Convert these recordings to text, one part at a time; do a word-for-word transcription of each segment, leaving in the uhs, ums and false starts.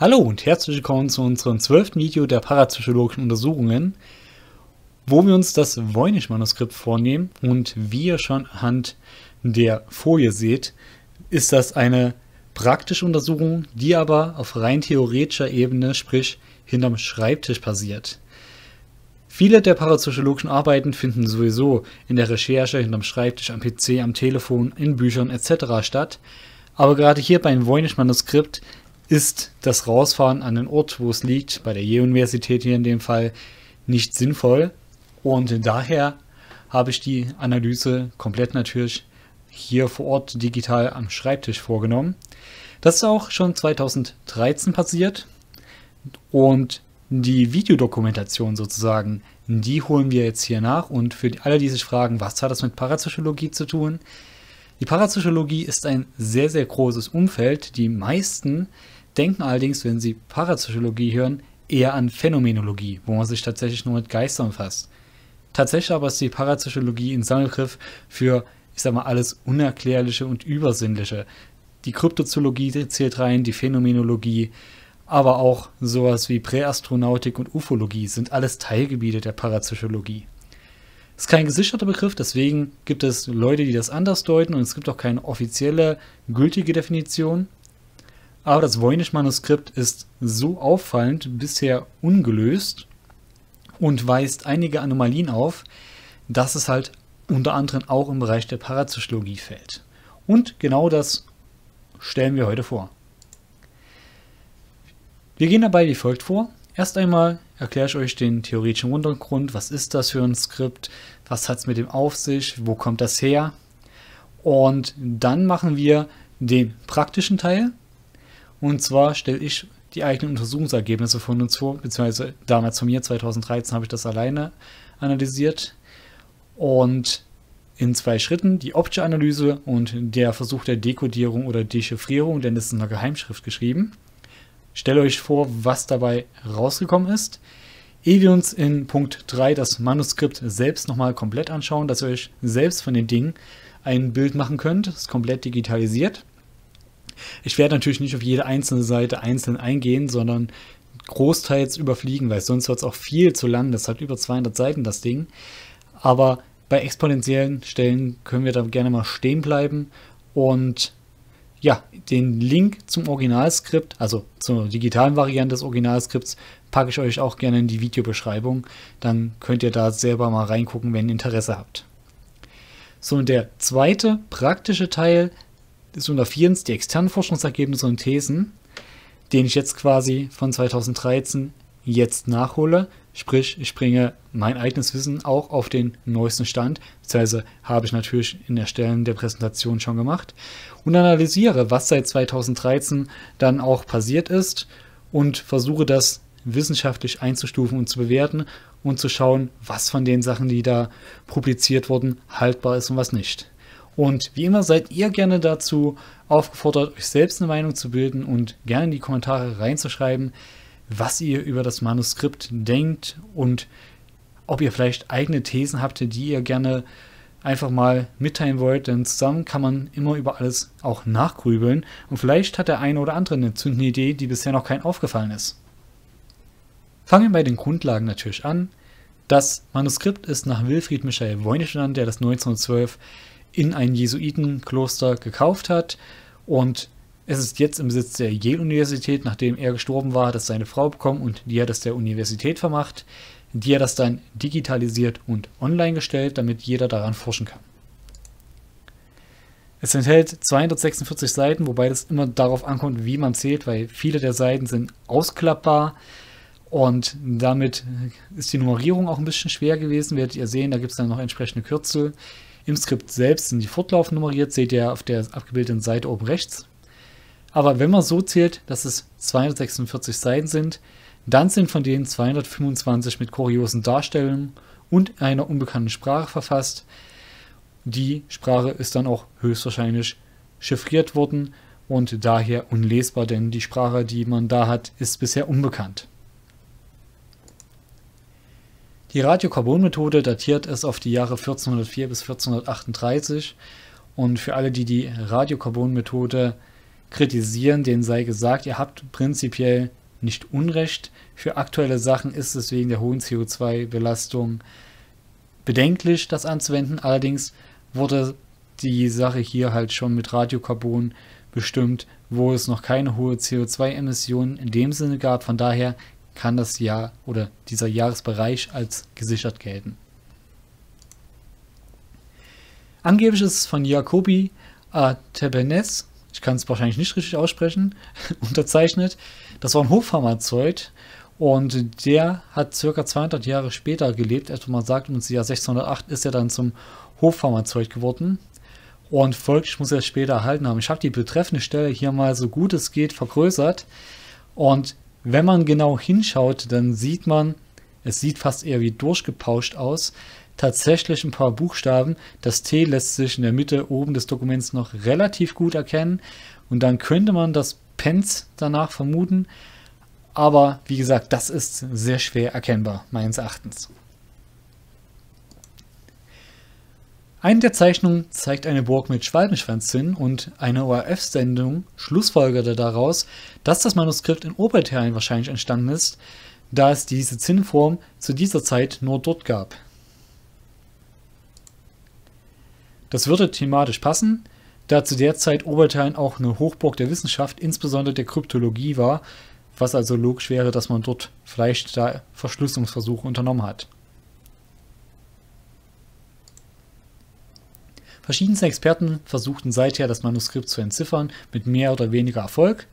Hallo und herzlich willkommen zu unserem zwölften Video der parapsychologischen Untersuchungen, wo wir uns das Voynich-Manuskript vornehmen. Und wie ihr schon anhand der Folie seht, ist das eine praktische Untersuchung, die aber auf rein theoretischer Ebene, sprich hinterm Schreibtisch passiert. Viele der parapsychologischen Arbeiten finden sowieso in der Recherche hinterm Schreibtisch, am P C, am Telefon, in Büchern et cetera statt, aber gerade hier beim Voynich-Manuskript ist das Rausfahren an den Ort, wo es liegt, bei der Yale-Universität hier in dem Fall, nicht sinnvoll. Und daher habe ich die Analyse komplett natürlich hier vor Ort digital am Schreibtisch vorgenommen. Das ist auch schon zweitausenddreizehn passiert. Und die Videodokumentation sozusagen, die holen wir jetzt hier nach. Und für alle, die sich fragen, was hat das mit Parapsychologie zu tun? Die Parapsychologie ist ein sehr, sehr großes Umfeld. Die meisten denken allerdings, wenn sie Parapsychologie hören, eher an Phänomenologie, wo man sich tatsächlich nur mit Geistern fasst. Tatsächlich aber ist die Parapsychologie ein Sammelbegriff für, ich sag mal, alles Unerklärliche und Übersinnliche. Die Kryptozoologie zählt rein, die Phänomenologie, aber auch sowas wie Präastronautik und Ufologie sind alles Teilgebiete der Parapsychologie. Das ist kein gesicherter Begriff, deswegen gibt es Leute, die das anders deuten, und es gibt auch keine offizielle, gültige Definition. Aber das Voynich-Manuskript ist so auffallend bisher ungelöst und weist einige Anomalien auf, dass es halt unter anderem auch im Bereich der Parapsychologie fällt. Und genau das stellen wir heute vor. Wir gehen dabei wie folgt vor. Erst einmal erkläre ich euch den theoretischen Hintergrund. Was ist das für ein Skript? Was hat es mit dem auf sich? Wo kommt das her? Und dann machen wir den praktischen Teil. Und zwar stelle ich die eigenen Untersuchungsergebnisse von uns vor, beziehungsweise damals von mir, zweitausenddreizehn, habe ich das alleine analysiert. Und in zwei Schritten die optische Analyse und der Versuch der Dekodierung oder Dechiffrierung, denn das ist in einer Geheimschrift geschrieben. Ich stelle euch vor, was dabei rausgekommen ist. Ehe wir uns in Punkt drei das Manuskript selbst nochmal komplett anschauen, dass ihr euch selbst von den Dingen ein Bild machen könnt. Das ist komplett digitalisiert. Ich werde natürlich nicht auf jede einzelne Seite einzeln eingehen, sondern großteils überfliegen, weil sonst wird es auch viel zu lang. Das hat über zweihundert Seiten, das Ding. Aber bei exponentiellen Stellen können wir da gerne mal stehen bleiben. Und ja, den Link zum Originalskript, also zur digitalen Variante des Originalskripts, packe ich euch auch gerne in die Videobeschreibung. Dann könnt ihr da selber mal reingucken, wenn ihr Interesse habt. So, und der zweite praktische Teil ist unter viertens die externen Forschungsergebnisse und Thesen, den ich jetzt quasi von zweitausenddreizehn jetzt nachhole. Sprich, ich bringe mein eigenes Wissen auch auf den neuesten Stand, beziehungsweise habe ich natürlich in der Erstellen der Präsentation schon gemacht, und analysiere, was seit zweitausenddreizehn dann auch passiert ist und versuche das wissenschaftlich einzustufen und zu bewerten und zu schauen, was von den Sachen, die da publiziert wurden, haltbar ist und was nicht. Und wie immer seid ihr gerne dazu aufgefordert, euch selbst eine Meinung zu bilden und gerne in die Kommentare reinzuschreiben, was ihr über das Manuskript denkt und ob ihr vielleicht eigene Thesen habt, die ihr gerne einfach mal mitteilen wollt, denn zusammen kann man immer über alles auch nachgrübeln und vielleicht hat der eine oder andere eine zündende Idee, die bisher noch keinem aufgefallen ist. Fangen wir bei den Grundlagen natürlich an. Das Manuskript ist nach Wilfrid Michael Voynich benannt, der das neunzehnhundertzwölf in ein Jesuitenkloster gekauft hat, und es ist jetzt im Besitz der Yale-Universität, nachdem er gestorben war, hat es seine Frau bekommen und die hat es der Universität vermacht, die hat das dann digitalisiert und online gestellt, damit jeder daran forschen kann. Es enthält zweihundertsechsundvierzig Seiten, wobei das immer darauf ankommt, wie man zählt, weil viele der Seiten sind ausklappbar und damit ist die Nummerierung auch ein bisschen schwer gewesen, werdet ihr sehen, da gibt es dann noch entsprechende Kürzel. Im Skript selbst sind die fortlaufend nummeriert, seht ihr auf der abgebildeten Seite oben rechts. Aber wenn man so zählt, dass es zweihundertsechsundvierzig Seiten sind, dann sind von denen zweihundertfünfundzwanzig mit kuriosen Darstellungen und einer unbekannten Sprache verfasst. Die Sprache ist dann auch höchstwahrscheinlich chiffriert worden und daher unlesbar, denn die Sprache, die man da hat, ist bisher unbekannt. Die Radiokarbonmethode datiert es auf die Jahre vierzehnhundertvier bis vierzehnhundertachtunddreißig, und für alle, die die Radiokarbonmethode kritisieren, denen sei gesagt, ihr habt prinzipiell nicht Unrecht. Für aktuelle Sachen ist es wegen der hohen C O zwei Belastung bedenklich, das anzuwenden. Allerdings wurde die Sache hier halt schon mit Radiokarbon bestimmt, wo es noch keine hohe C O zwei Emissionen in dem Sinne gab. Von daher kann das Jahr oder dieser Jahresbereich als gesichert gelten. Angeblich ist es von Jacobi A. Tepenec, ich kann es wahrscheinlich nicht richtig aussprechen, unterzeichnet. Das war ein Hofpharmazeut und der hat circa zweihundert Jahre später gelebt. Etwa man sagt, um das Jahr sechzehnhundertacht ist er dann zum Hofpharmazeut geworden und folglich muss er es später erhalten haben. Ich habe die betreffende Stelle hier mal so gut es geht vergrößert und wenn man genau hinschaut, dann sieht man, es sieht fast eher wie durchgepauscht aus. Tatsächlich ein paar Buchstaben. Das T lässt sich in der Mitte oben des Dokuments noch relativ gut erkennen. Und dann könnte man das Pens danach vermuten. Aber wie gesagt, das ist sehr schwer erkennbar, meines Erachtens. Eine der Zeichnungen zeigt eine Burg mit Schwalbenschwanzzinnen und eine O R F-Sendung schlussfolgerte daraus, dass das Manuskript in Oberbayern wahrscheinlich entstanden ist, da es diese Zinnenform zu dieser Zeit nur dort gab. Das würde thematisch passen, da zu der Zeit Oberbayern auch eine Hochburg der Wissenschaft, insbesondere der Kryptologie war, was also logisch wäre, dass man dort vielleicht da Verschlüsselungsversuche unternommen hat. Verschiedene Experten versuchten seither das Manuskript zu entziffern, mit mehr oder weniger Erfolg.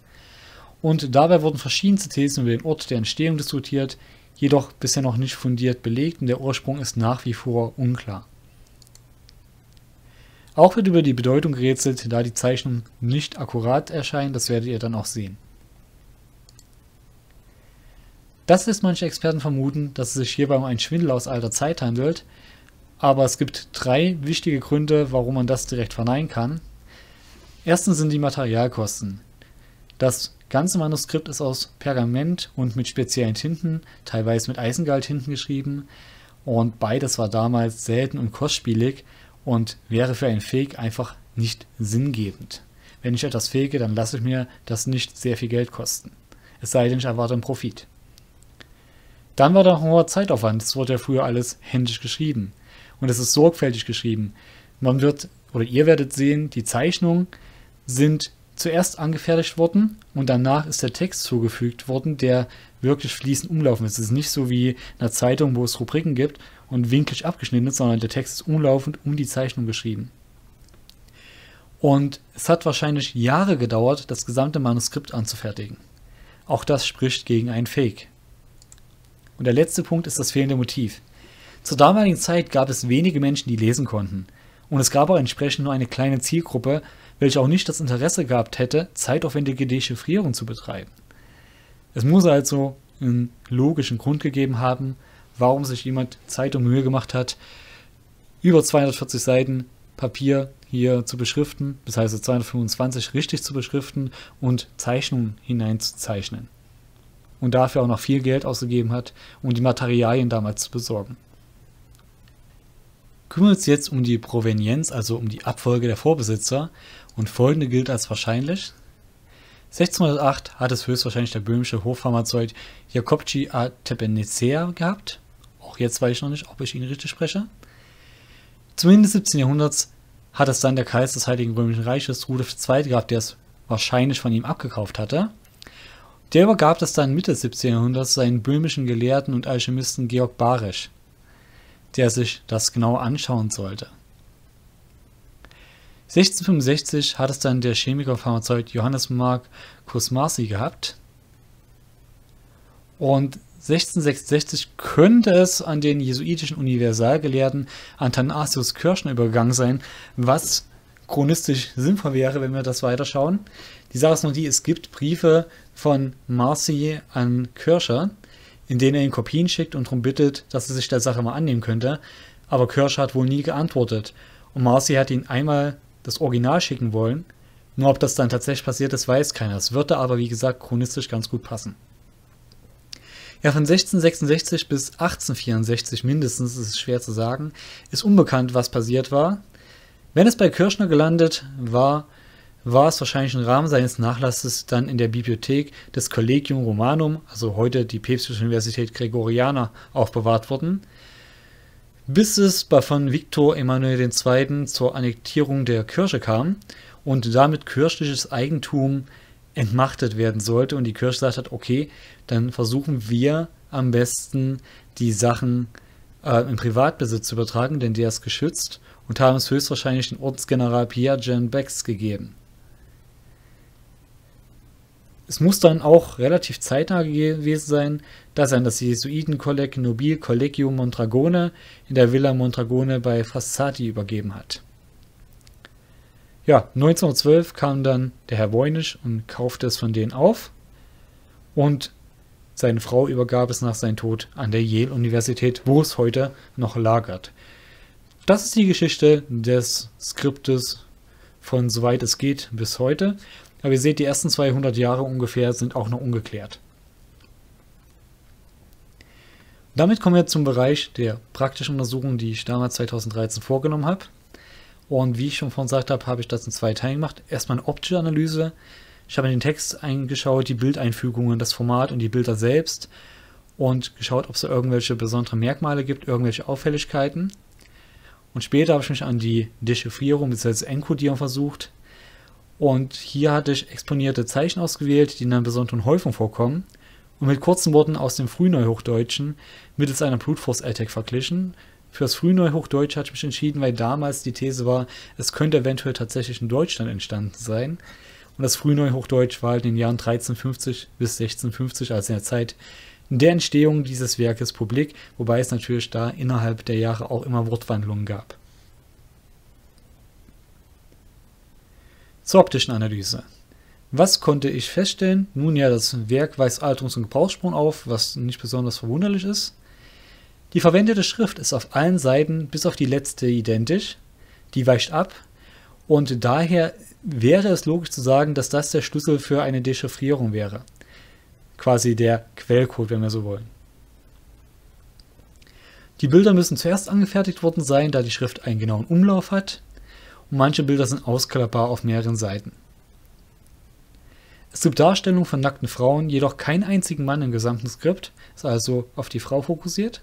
Und dabei wurden verschiedenste Thesen über den Ort der Entstehung diskutiert, jedoch bisher noch nicht fundiert belegt und der Ursprung ist nach wie vor unklar. Auch wird über die Bedeutung gerätselt, da die Zeichnung nicht akkurat erscheint, das werdet ihr dann auch sehen. Das lässt manche Experten vermuten, dass es sich hierbei um einen Schwindel aus alter Zeit handelt, aber es gibt drei wichtige Gründe, warum man das direkt verneinen kann. Erstens sind die Materialkosten. Das ganze Manuskript ist aus Pergament und mit speziellen Tinten, teilweise mit Eisengalttinten geschrieben und beides war damals selten und kostspielig. Und wäre für einen Fake einfach nicht sinngebend. Wenn ich etwas fake, dann lasse ich mir das nicht sehr viel Geld kosten. Es sei denn, ich erwarte einen Profit. Dann war da ein hoher Zeitaufwand. Es wurde ja früher alles händisch geschrieben. Und es ist sorgfältig geschrieben. Man wird, oder ihr werdet sehen, die Zeichnungen sind zuerst angefertigt worden und danach ist der Text zugefügt worden, der wirklich fließend umlaufen ist. Es ist nicht so wie in einer Zeitung, wo es Rubriken gibt und winklig abgeschnitten ist, sondern der Text ist umlaufend um die Zeichnung geschrieben. Und es hat wahrscheinlich Jahre gedauert, das gesamte Manuskript anzufertigen. Auch das spricht gegen einen Fake. Und der letzte Punkt ist das fehlende Motiv. Zur damaligen Zeit gab es wenige Menschen, die lesen konnten. Und es gab auch entsprechend nur eine kleine Zielgruppe, welche auch nicht das Interesse gehabt hätte, zeitaufwendige Dechiffrierung zu betreiben. Es muss also einen logischen Grund gegeben haben, warum sich jemand Zeit und Mühe gemacht hat, über zweihundertvierzig Seiten Papier hier zu beschriften, das heißt zweihundertfünfundzwanzig richtig zu beschriften und Zeichnungen hineinzuzeichnen. Und dafür auch noch viel Geld ausgegeben hat, um die Materialien damals zu besorgen. Kümmern wir uns jetzt um die Provenienz, also um die Abfolge der Vorbesitzer und folgende gilt als wahrscheinlich. sechzehnhundertacht hat es höchstwahrscheinlich der böhmische Hofpharmazeut Jacobci A. Tepenec gehabt. Auch jetzt weiß ich noch nicht, ob ich ihn richtig spreche. Zum Ende des siebzehnten Jahrhunderts hat es dann der Kaiser des Heiligen Römischen Reiches Rudolf der Zweite gehabt, der es wahrscheinlich von ihm abgekauft hatte. Der übergab das dann Mitte des siebzehnten Jahrhunderts seinen böhmischen Gelehrten und Alchemisten Georg Baresch, der sich das genau anschauen sollte. sechzehnhundertfünfundsechzig hat es dann der Chemiker und Pharmazeut Johannes Marcus Marci gehabt und sechzehnhundertsechsundsechzig könnte es an den jesuitischen Universalgelehrten Athanasius Kircher übergegangen sein, was chronistisch sinnvoll wäre, wenn wir das weiterschauen. Die Sache ist noch die, es gibt Briefe von Marci an Kircher, in denen er ihm Kopien schickt und darum bittet, dass er sich der Sache mal annehmen könnte, aber Kircher hat wohl nie geantwortet. Und Marci hat ihn einmal das Original schicken wollen, nur ob das dann tatsächlich passiert ist, weiß keiner. Es würde aber, wie gesagt, chronistisch ganz gut passen. Ja, von sechzehnhundertsechsundsechzig bis achtzehnhundertvierundsechzig mindestens, ist es schwer zu sagen, ist unbekannt, was passiert war. Wenn es bei Kirchner gelandet war, war es wahrscheinlich im Rahmen seines Nachlasses dann in der Bibliothek des Collegium Romanum, also heute die Päpstliche Universität Gregoriana, aufbewahrt worden, bis es von Viktor Emmanuel der Zweite zur Annektierung der Kirche kam und damit kirchliches Eigentum entmachtet werden sollte und die Kirche gesagt hat, okay, dann versuchen wir am besten die Sachen äh, im Privatbesitz zu übertragen, denn der ist geschützt, und haben es höchstwahrscheinlich den Ortsgeneral Pieter-Jan Beckx gegeben. Es muss dann auch relativ zeitnah gewesen sein, dass er an das Jesuitenkolleg Nobile Collegio Mondragone in der Villa Mondragone bei Fassati übergeben hat. Ja, neunzehnhundertzwölf kam dann der Herr Voynich und kaufte es von denen auf, und seine Frau übergab es nach seinem Tod an der Yale-Universität, wo es heute noch lagert. Das ist die Geschichte des Skriptes von soweit es geht bis heute. Aber ihr seht, die ersten zweihundert Jahre ungefähr sind auch noch ungeklärt. Damit kommen wir zum Bereich der praktischen Untersuchung, die ich damals zweitausenddreizehn vorgenommen habe. Und wie ich schon vorhin gesagt habe, habe ich das in zwei Teilen gemacht. Erstmal eine optische Analyse. Ich habe in den Text eingeschaut, die Bildeinfügungen, das Format und die Bilder selbst und geschaut, ob es da irgendwelche besonderen Merkmale gibt, irgendwelche Auffälligkeiten. Und später habe ich mich an die Dechiffrierung bzw. Enkodierung versucht. Und hier hatte ich exponierte Zeichen ausgewählt, die in einer besonderen Häufung vorkommen und mit kurzen Worten aus dem Frühneuhochdeutschen mittels einer Brute-Force-Attack verglichen. Für das Frühneuhochdeutsche hatte ich mich entschieden, weil damals die These war, es könnte eventuell tatsächlich in Deutschland entstanden sein. Und das Frühneuhochdeutsch war halt in den Jahren dreizehnhundertfünfzig bis sechzehnhundertfünfzig, also in der Zeit der Entstehung dieses Werkes, publik, wobei es natürlich da innerhalb der Jahre auch immer Wortwandlungen gab. Zur optischen Analyse. Was konnte ich feststellen? Nun ja, das Werk weist Alterungs- und Gebrauchsspuren auf, was nicht besonders verwunderlich ist. Die verwendete Schrift ist auf allen Seiten bis auf die letzte identisch, die weicht ab, und daher wäre es logisch zu sagen, dass das der Schlüssel für eine Dechiffrierung wäre. Quasi der Quellcode, wenn wir so wollen. Die Bilder müssen zuerst angefertigt worden sein, da die Schrift einen genauen Umlauf hat. Und manche Bilder sind ausklappbar auf mehreren Seiten. Es gibt Darstellungen von nackten Frauen, jedoch keinen einzigen Mann im gesamten Skript, ist also auf die Frau fokussiert.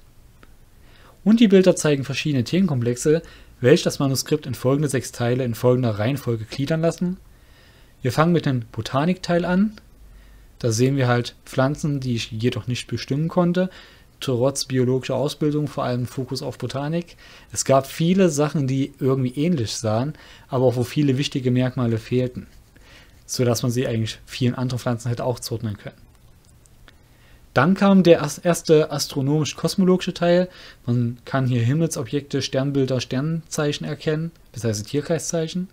Und die Bilder zeigen verschiedene Themenkomplexe, welche das Manuskript in folgende sechs Teile in folgender Reihenfolge gliedern lassen. Wir fangen mit dem Botanikteil an. Da sehen wir halt Pflanzen, die ich jedoch nicht bestimmen konnte, trotz biologischer Ausbildung, vor allem Fokus auf Botanik. Es gab viele Sachen, die irgendwie ähnlich sahen, aber auch wo viele wichtige Merkmale fehlten, sodass man sie eigentlich vielen anderen Pflanzen hätte auch zuordnen können. Dann kam der erste astronomisch-kosmologische Teil. Man kann hier Himmelsobjekte, Sternbilder, Sternzeichen erkennen, das heißt Tierkreiszeichen,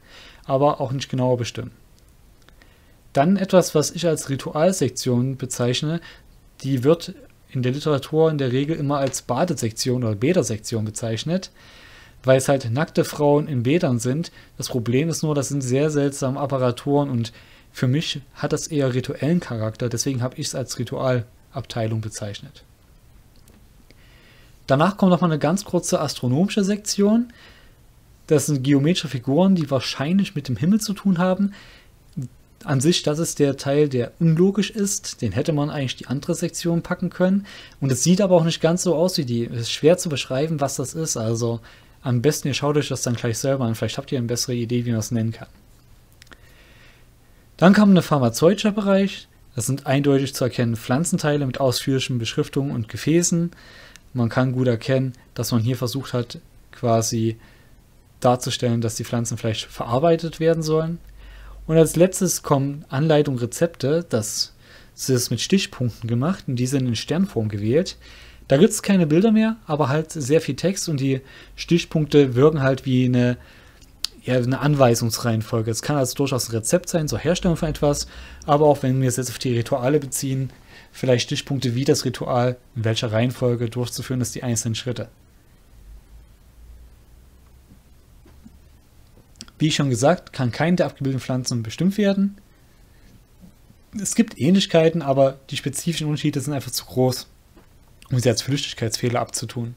aber auch nicht genauer bestimmen. Dann etwas, was ich als Ritualsektion bezeichne, die wird in der Literatur in der Regel immer als Badesektion oder Bädersektion bezeichnet, weil es halt nackte Frauen in Bädern sind. Das Problem ist nur, das sind sehr seltsame Apparaturen und für mich hat das eher rituellen Charakter, deswegen habe ich es als Ritualabteilung bezeichnet. Danach kommt nochmal eine ganz kurze astronomische Sektion. Das sind geometrische Figuren, die wahrscheinlich mit dem Himmel zu tun haben. An sich, das ist der Teil, der unlogisch ist, den hätte man eigentlich die andere Sektion packen können, und es sieht aber auch nicht ganz so aus wie die. Es ist schwer zu beschreiben, was das ist, also am besten ihr schaut euch das dann gleich selber an, vielleicht habt ihr eine bessere Idee, wie man es nennen kann. Dann kam ein pharmazeutischer Bereich, das sind eindeutig zu erkennen Pflanzenteile mit ausführlichen Beschriftungen und Gefäßen. Man kann gut erkennen, dass man hier versucht hat, quasi darzustellen, dass die Pflanzen vielleicht verarbeitet werden sollen. Und als letztes kommen Anleitung, Rezepte, das ist mit Stichpunkten gemacht und die sind in Sternform gewählt. Da gibt es keine Bilder mehr, aber halt sehr viel Text und die Stichpunkte wirken halt wie eine, ja, eine Anweisungsreihenfolge. Es kann also durchaus ein Rezept sein zur Herstellung von etwas, aber auch wenn wir es jetzt auf die Rituale beziehen, vielleicht Stichpunkte wie das Ritual, in welcher Reihenfolge durchzuführen ist die einzelnen Schritte. Wie schon gesagt, kann keine der abgebildeten Pflanzen bestimmt werden. Es gibt Ähnlichkeiten, aber die spezifischen Unterschiede sind einfach zu groß, um sie als Flüchtigkeitsfehler abzutun.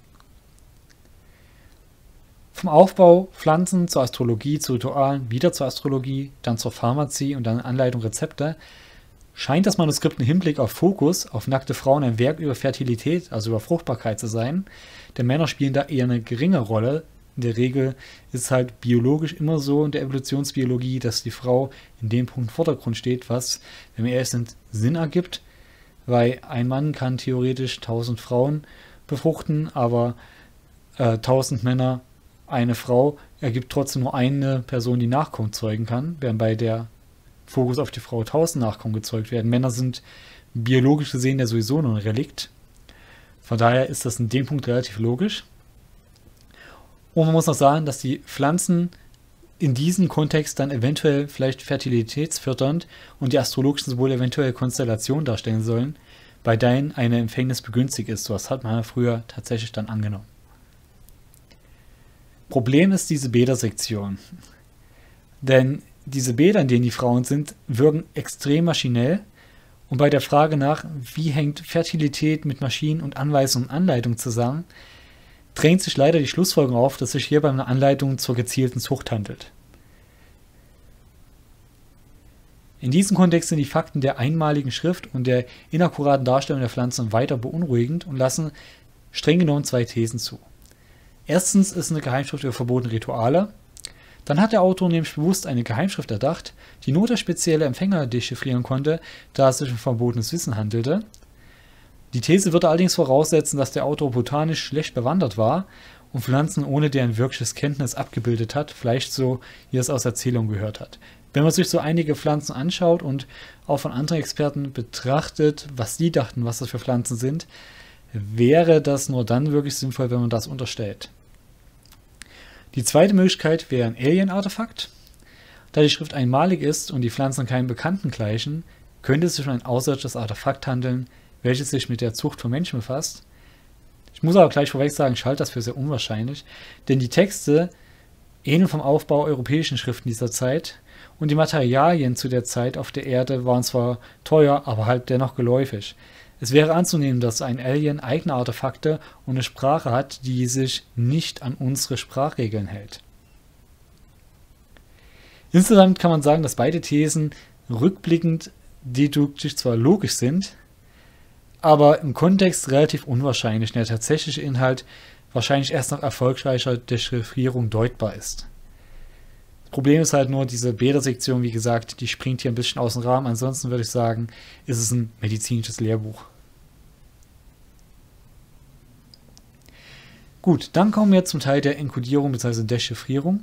Vom Aufbau Pflanzen zur Astrologie, zu Ritualen, wieder zur Astrologie, dann zur Pharmazie und dann Anleitung Rezepte, scheint das Manuskript im Hinblick auf Fokus, auf nackte Frauen ein Werk über Fertilität, also über Fruchtbarkeit zu sein, denn Männer spielen da eher eine geringe Rolle. In der Regel ist es halt biologisch immer so in der Evolutionsbiologie, dass die Frau in dem Punkt im Vordergrund steht, was, wenn wir ehrlich sind, Sinn ergibt, weil ein Mann kann theoretisch tausend Frauen befruchten, aber äh, tausend Männer eine Frau ergibt trotzdem nur eine Person, die Nachkommen zeugen kann, während bei der Fokus auf die Frau tausend Nachkommen gezeugt werden. Männer sind biologisch gesehen ja sowieso nur ein Relikt. Von daher ist das in dem Punkt relativ logisch. Und man muss noch sagen, dass die Pflanzen in diesem Kontext dann eventuell vielleicht fertilitätsfördernd und die astrologischen Symbole eventuell Konstellationen darstellen sollen, bei denen eine Empfängnis begünstigt ist. So was hat man ja früher tatsächlich dann angenommen. Problem ist diese Bädersektion. Denn diese Bäder, in denen die Frauen sind, wirken extrem maschinell. Und bei der Frage nach, wie hängt Fertilität mit Maschinen und Anweisungen und Anleitung zusammen, drängt sich leider die Schlussfolgerung auf, dass sich hierbei um eine Anleitung zur gezielten Zucht handelt. In diesem Kontext sind die Fakten der einmaligen Schrift und der inakkuraten Darstellung der Pflanzen weiter beunruhigend und lassen streng genommen zwei Thesen zu. Erstens ist eine Geheimschrift über verbotene Rituale. Dann hat der Autor nämlich bewusst eine Geheimschrift erdacht, die nur der spezielle Empfänger dechiffrieren konnte, da es sich um verbotenes Wissen handelte. Die These wird allerdings voraussetzen, dass der Autor botanisch schlecht bewandert war und Pflanzen ohne deren wirkliches Kenntnis abgebildet hat, vielleicht so, wie er es aus Erzählungen gehört hat. Wenn man sich so einige Pflanzen anschaut und auch von anderen Experten betrachtet, was die dachten, was das für Pflanzen sind, wäre das nur dann wirklich sinnvoll, wenn man das unterstellt. Die zweite Möglichkeit wäre ein Alien-Artefakt. Da die Schrift einmalig ist und die Pflanzen keinem Bekannten gleichen, könnte es sich um ein außerirdisches Artefakt handeln, welches sich mit der Zucht von Menschen befasst. Ich muss aber gleich vorweg sagen, ich halte das für sehr unwahrscheinlich, denn die Texte ähneln vom Aufbau europäischen Schriften dieser Zeit und die Materialien zu der Zeit auf der Erde waren zwar teuer, aber halt dennoch geläufig. Es wäre anzunehmen, dass ein Alien eigene Artefakte und eine Sprache hat, die sich nicht an unsere Sprachregeln hält. Insgesamt kann man sagen, dass beide Thesen rückblickend deduktiv zwar logisch sind, aber im Kontext relativ unwahrscheinlich, der tatsächliche Inhalt wahrscheinlich erst nach erfolgreicher Dechiffrierung deutbar ist. Das Problem ist halt nur, diese Bädersektion, wie gesagt, die springt hier ein bisschen aus dem Rahmen, ansonsten würde ich sagen, ist es ein medizinisches Lehrbuch. Gut, dann kommen wir zum Teil der Enkodierung bzw. Dechiffrierung.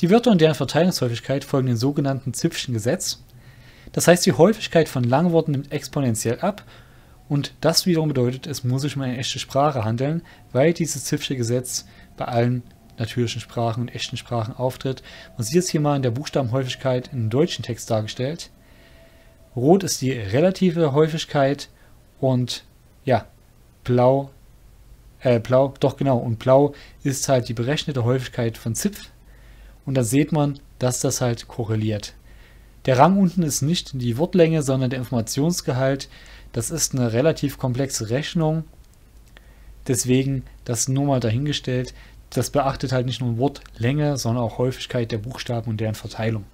Die Wörter und deren Verteilungshäufigkeit folgen dem sogenannten Zipf'schen Gesetz. Das heißt, die Häufigkeit von Langworten nimmt exponentiell ab. Und das wiederum bedeutet, es muss sich um eine echte Sprache handeln, weil dieses Zipf'sche Gesetz bei allen natürlichen Sprachen und echten Sprachen auftritt. Man sieht es hier mal in der Buchstabenhäufigkeit im deutschen Text dargestellt. Rot ist die relative Häufigkeit und ja, blau, äh, blau, doch genau, und blau ist halt die berechnete Häufigkeit von Zipf. Und da sieht man, dass das halt korreliert. Der Rang unten ist nicht die Wortlänge, sondern der Informationsgehalt. Das ist eine relativ komplexe Rechnung, deswegen das nur mal dahingestellt. Das beachtet halt nicht nur Wortlänge, sondern auch Häufigkeit der Buchstaben und deren Verteilung.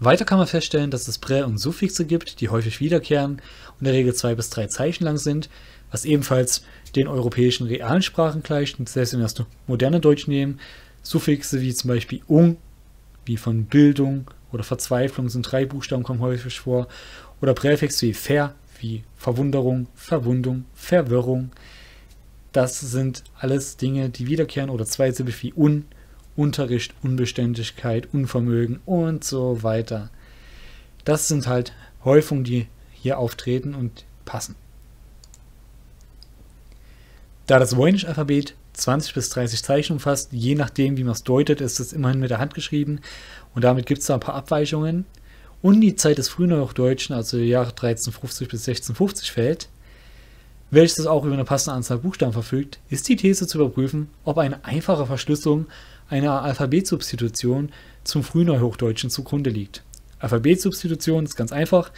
Weiter kann man feststellen, dass es Prä- und Suffixe gibt, die häufig wiederkehren und in der Regel zwei bis drei Zeichen lang sind, was ebenfalls den europäischen realen Sprachen gleicht, selbst wenn wir das moderne Deutsch nehmen. Suffixe wie zum Beispiel ung, wie von Bildung oder Verzweiflung, sind drei Buchstaben, kommen häufig vor. Oder Präfix wie ver, wie Verwunderung, Verwundung, Verwirrung. Das sind alles Dinge, die wiederkehren. Oder zweisilbig wie un, Unterricht, Unbeständigkeit, Unvermögen und so weiter. Das sind halt Häufungen, die hier auftreten und passen. Da das Voynich-Alphabet zwanzig bis dreißig Zeichen umfasst, je nachdem wie man es deutet, ist es immerhin mit der Hand geschrieben und damit gibt es da ein paar Abweichungen. Und die Zeit des Frühneuhochdeutschen, also die Jahre dreizehnhundertfünfzig bis sechzehnhundertfünfzig fällt, welches auch über eine passende Anzahl Buchstaben verfügt, ist die These zu überprüfen, ob eine einfache Verschlüsselung einer Alphabetsubstitution zum Frühneuhochdeutschen zugrunde liegt. Alphabetsubstitution ist ganz einfach,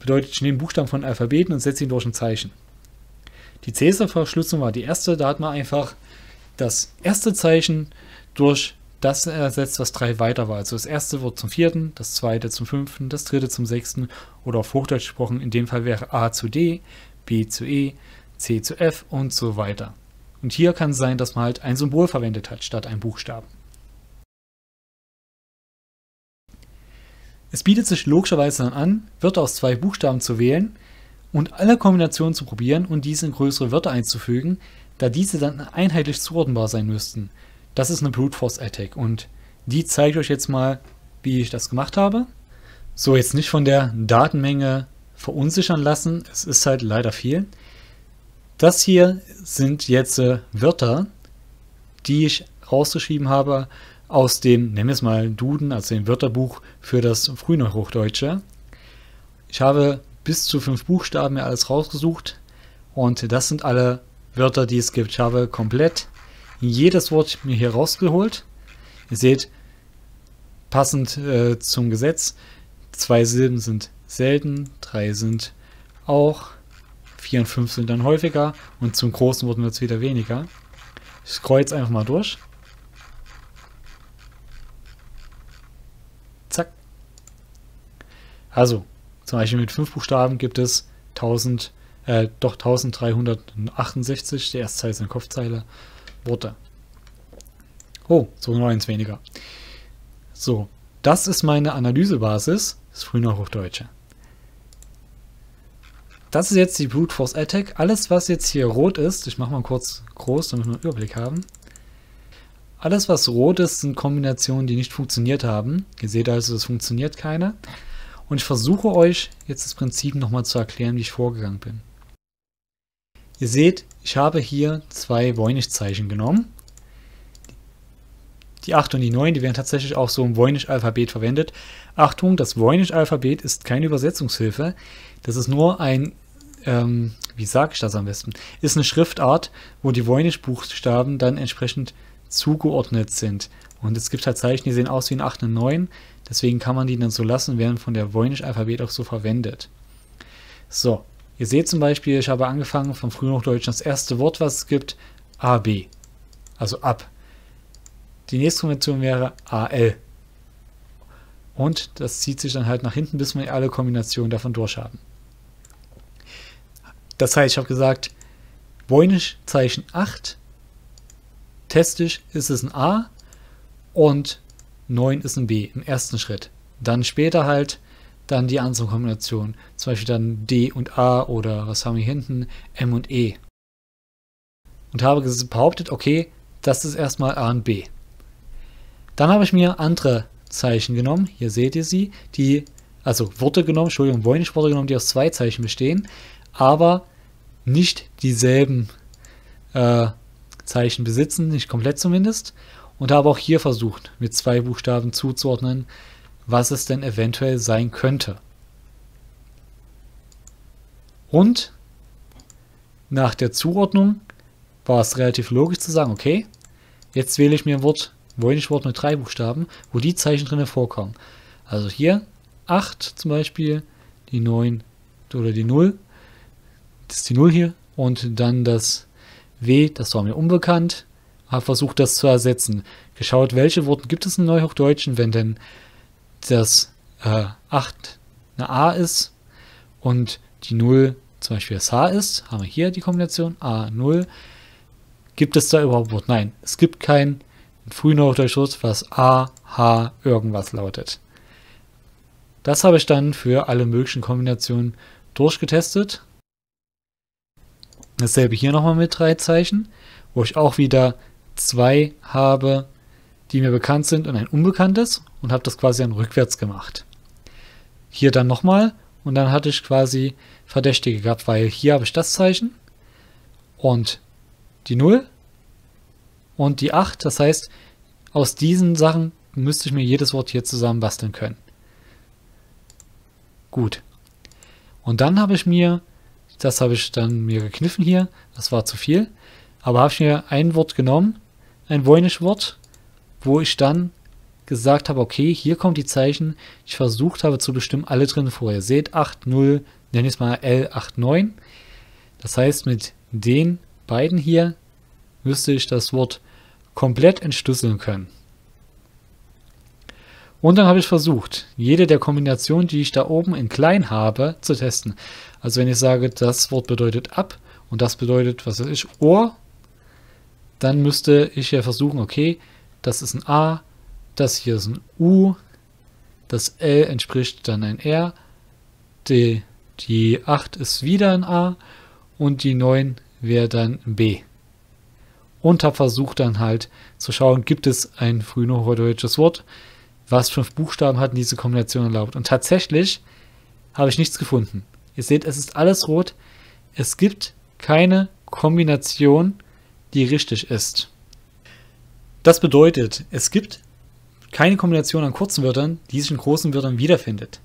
bedeutet, ich nehme Buchstaben von Alphabeten und setze ihn durch ein Zeichen. Die Caesar-Verschlüsselung war die erste, da hat man einfach das erste Zeichen durch das ersetzt, was drei weiter war. Also das erste wird zum vierten, das zweite zum fünften, das dritte zum sechsten oder auf Hochdeutsch gesprochen, in dem Fall wäre A zu D, B zu E, C zu F und so weiter. Und hier kann es sein, dass man halt ein Symbol verwendet hat, statt einem Buchstaben. Es bietet sich logischerweise dann an, Wörter aus zwei Buchstaben zu wählen und alle Kombinationen zu probieren und diese in größere Wörter einzufügen, da diese dann einheitlich zuordnenbar sein müssten. Das ist eine Brute Force Attack und die zeigt euch jetzt mal, wie ich das gemacht habe. So, jetzt nicht von der Datenmenge verunsichern lassen, es ist halt leider viel. Das hier sind jetzt äh, Wörter, die ich rausgeschrieben habe aus dem, nennen wir es mal Duden, also dem Wörterbuch für das Frühneuhochdeutsche. Ich habe bis zu fünf Buchstaben mir alles rausgesucht und das sind alle Wörter, die es gibt. Ich habe komplett jedes Wort mir hier rausgeholt. Ihr seht, passend äh, zum Gesetz, zwei Silben sind selten, drei sind auch, vier und fünf sind dann häufiger und zum Großen wurden wir jetzt wieder weniger. Ich scroll jetzt einfach mal durch. Zack. Also, zum Beispiel mit fünf Buchstaben gibt es tausend, äh, doch dreizehnhundertachtundsechzig, die Erstzeile sind Kopfzeile, Worte. Oh, so noch eins weniger. So, das ist meine Analysebasis, das Frühneuhochdeutsche. Das ist jetzt die Brute Force Attack. Alles, was jetzt hier rot ist, ich mache mal kurz groß, damit wir einen Überblick haben. Alles, was rot ist, sind Kombinationen, die nicht funktioniert haben. Ihr seht also, es funktioniert keine. Und ich versuche euch jetzt das Prinzip nochmal zu erklären, wie ich vorgegangen bin. Ihr seht, ich habe hier zwei Voynich-Zeichen genommen. Die acht und die neun, die werden tatsächlich auch so im Voynich-Alphabet verwendet. Achtung, das Voynich-Alphabet ist keine Übersetzungshilfe. Das ist nur ein, ähm, wie sage ich das am besten, ist eine Schriftart, wo die Voynich-Buchstaben dann entsprechend zugeordnet sind. Und es gibt halt Zeichen, die sehen aus wie ein acht und neun, deswegen kann man die dann so lassen und werden von der Voynich-Alphabet auch so verwendet. So, ihr seht zum Beispiel, ich habe angefangen vom Frühhochdeutschen das erste Wort, was es gibt, A B, also ab. Die nächste Kombination wäre A L. Und das zieht sich dann halt nach hinten, bis wir alle Kombinationen davon durch haben. Das heißt, ich habe gesagt, Voynich Zeichen acht, testisch ist es ein A und neun ist ein B im ersten Schritt. Dann später halt dann die andere Kombination, zum Beispiel dann D und A oder was haben wir hinten, M und E. Und habe behauptet, okay, das ist erstmal A und B. Dann habe ich mir andere Zeichen genommen, hier seht ihr sie, die, also Worte genommen, Entschuldigung, Voynich-Worte genommen, die aus zwei Zeichen bestehen, aber nicht dieselben äh, Zeichen besitzen, nicht komplett zumindest, und habe auch hier versucht, mit zwei Buchstaben zuzuordnen, was es denn eventuell sein könnte. Und nach der Zuordnung war es relativ logisch zu sagen, okay, jetzt wähle ich mir ein Wort, Voynich-Wort mit drei Buchstaben, wo die Zeichen drin vorkommen. Also hier acht zum Beispiel, die neun oder die null, das ist die null hier, und dann das W, das war mir unbekannt, habe versucht das zu ersetzen. Geschaut, welche Worte gibt es im Neuhochdeutschen, wenn denn das äh, acht eine A ist und die null zum Beispiel das H ist, haben wir hier die Kombination A null. Gibt es da überhaupt Wort? Nein, es gibt kein Frühneuhochdeutsches, was A, H, irgendwas lautet. Das habe ich dann für alle möglichen Kombinationen durchgetestet. Dasselbe hier nochmal mit drei Zeichen, wo ich auch wieder zwei habe, die mir bekannt sind und ein unbekanntes, und habe das quasi dann rückwärts gemacht. Hier dann nochmal und dann hatte ich quasi Verdächtige gehabt, weil hier habe ich das Zeichen und die null und die acht, das heißt, aus diesen Sachen müsste ich mir jedes Wort hier zusammen basteln können. Gut. Und dann habe ich mir, das habe ich dann mir gekniffen hier, das war zu viel, aber habe ich mir ein Wort genommen, ein Voynich-Wort, wo ich dann gesagt habe, okay, hier kommen die Zeichen, die ich versucht habe zu bestimmen, alle drin vorher. Seht, acht, null, nenne ich es mal L, acht, neun. Das heißt, mit den beiden hier müsste ich das Wort komplett entschlüsseln können. Und dann habe ich versucht, jede der Kombinationen, die ich da oben in klein habe, zu testen. Also wenn ich sage, das Wort bedeutet ab und das bedeutet, was weiß ich, Ohr, dann müsste ich ja versuchen, okay, das ist ein A, das hier ist ein U, das L entspricht dann ein R, die, die acht ist wieder ein A und die neun wäre dann ein B. Und habe versucht dann halt zu schauen, gibt es ein frühneuhochdeutsches Wort, was fünf Buchstaben hat, diese Kombination erlaubt. Und tatsächlich habe ich nichts gefunden. Ihr seht, es ist alles rot. Es gibt keine Kombination, die richtig ist. Das bedeutet, es gibt keine Kombination an kurzen Wörtern, die sich in großen Wörtern wiederfindet.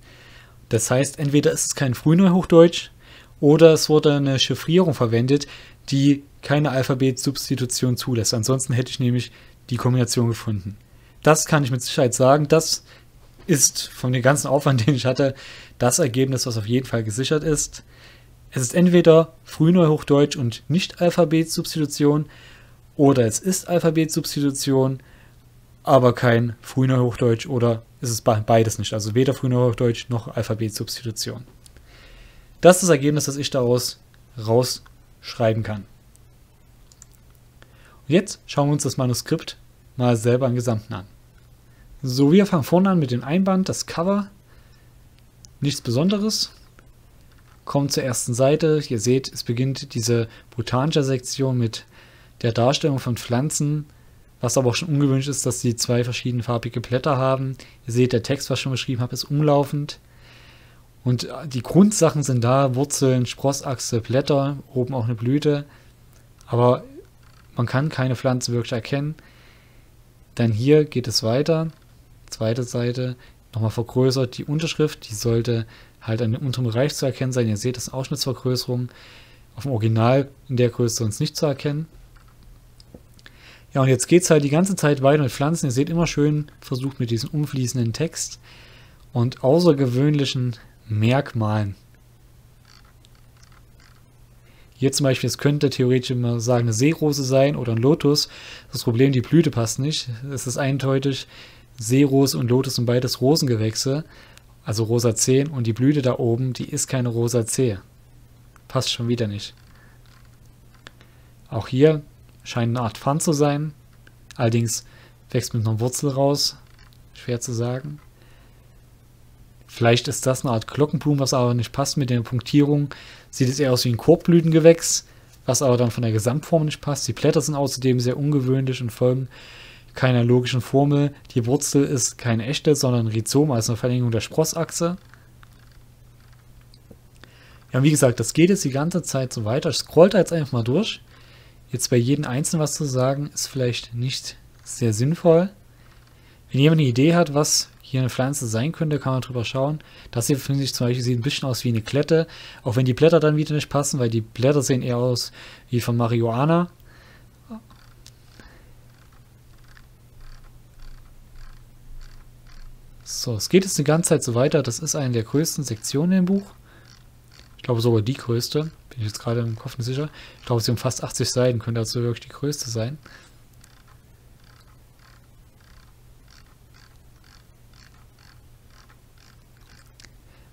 Das heißt, entweder ist es kein Frühneuhochdeutsch oder es wurde eine Chiffrierung verwendet, die keine Alphabetsubstitution zulässt. Ansonsten hätte ich nämlich die Kombination gefunden. Das kann ich mit Sicherheit sagen. Das ist von dem ganzen Aufwand, den ich hatte, das Ergebnis, was auf jeden Fall gesichert ist. Es ist entweder Frühneuhochdeutsch und nicht Alphabetsubstitution oder es ist Alphabetsubstitution, aber kein Frühneuhochdeutsch oder es ist beides nicht. Also weder Frühneuhochdeutsch noch Alphabetsubstitution. Das ist das Ergebnis, das ich daraus rausschreiben kann. Und jetzt schauen wir uns das Manuskript mal selber im Gesamten an. So, wir fangen vorne an mit dem Einband, das Cover. Nichts Besonderes. Kommen zur ersten Seite. Ihr seht, es beginnt diese botanische Sektion mit der Darstellung von Pflanzen, was aber auch schon ungewöhnlich ist, dass sie zwei verschiedene farbige Blätter haben. Ihr seht, der Text, was ich schon beschrieben habe, ist umlaufend. Und die Grundsachen sind da, Wurzeln, Sprossachse, Blätter, oben auch eine Blüte. Aber man kann keine Pflanze wirklich erkennen. Dann hier geht es weiter, zweite Seite, nochmal vergrößert die Unterschrift, die sollte halt an dem unteren Bereich zu erkennen sein. Ihr seht, das ist Ausschnittsvergrößerung, auf dem Original in der Größe sonst nicht zu erkennen. Ja, und jetzt geht es halt die ganze Zeit weiter mit Pflanzen. Ihr seht, immer schön versucht mit diesem umfließenden Text und außergewöhnlichen Merkmalen. Hier zum Beispiel, es könnte theoretisch immer sagen, eine Seerose sein oder ein Lotus. Das Problem, die Blüte passt nicht. Es ist eindeutig, Seerose und Lotus sind beides Rosengewächse, also Rosazeen. Und die Blüte da oben, die ist keine Rosazee. Passt schon wieder nicht. Auch hier scheint eine Art Pfann zu sein. Allerdings wächst mit einer Wurzel raus. Schwer zu sagen. Vielleicht ist das eine Art Glockenblumen, was aber nicht passt mit der Punktierung. Sieht es eher aus wie ein Korbblütengewächs, was aber dann von der Gesamtform nicht passt. Die Blätter sind außerdem sehr ungewöhnlich und folgen keiner logischen Formel. Die Wurzel ist keine echte, sondern ein Rhizom, also eine Verlängerung der Sprossachse. Ja, und wie gesagt, das geht jetzt die ganze Zeit so weiter. Ich scroll da jetzt einfach mal durch. Jetzt bei jedem Einzelnen was zu sagen, ist vielleicht nicht sehr sinnvoll. Wenn jemand eine Idee hat, was hier eine Pflanze sein könnte, kann man drüber schauen. Das hier, finde ich zum Beispiel, sieht ein bisschen aus wie eine Klette, auch wenn die Blätter dann wieder nicht passen, weil die Blätter sehen eher aus wie von Marihuana. So, es geht jetzt eine ganze Zeit so weiter. Das ist eine der größten Sektionen im Buch. Ich glaube sogar die größte. Bin ich jetzt gerade im Kopf nicht sicher. Ich glaube, sie umfasst achtzig Seiten, könnte also wirklich die größte sein.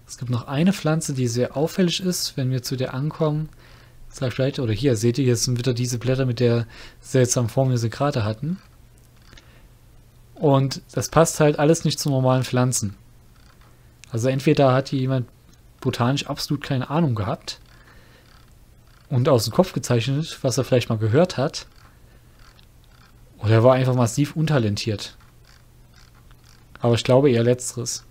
Es gibt noch eine Pflanze, die sehr auffällig ist, wenn wir zu der ankommen. Oder hier, seht ihr, jetzt sind wieder diese Blätter mit der seltsamen Form, die wir sie gerade hatten. Und das passt halt alles nicht zu normalen Pflanzen. Also entweder hat hier jemand botanisch absolut keine Ahnung gehabt und aus dem Kopf gezeichnet, was er vielleicht mal gehört hat. Oder er war einfach massiv untalentiert. Aber ich glaube eher Letzteres.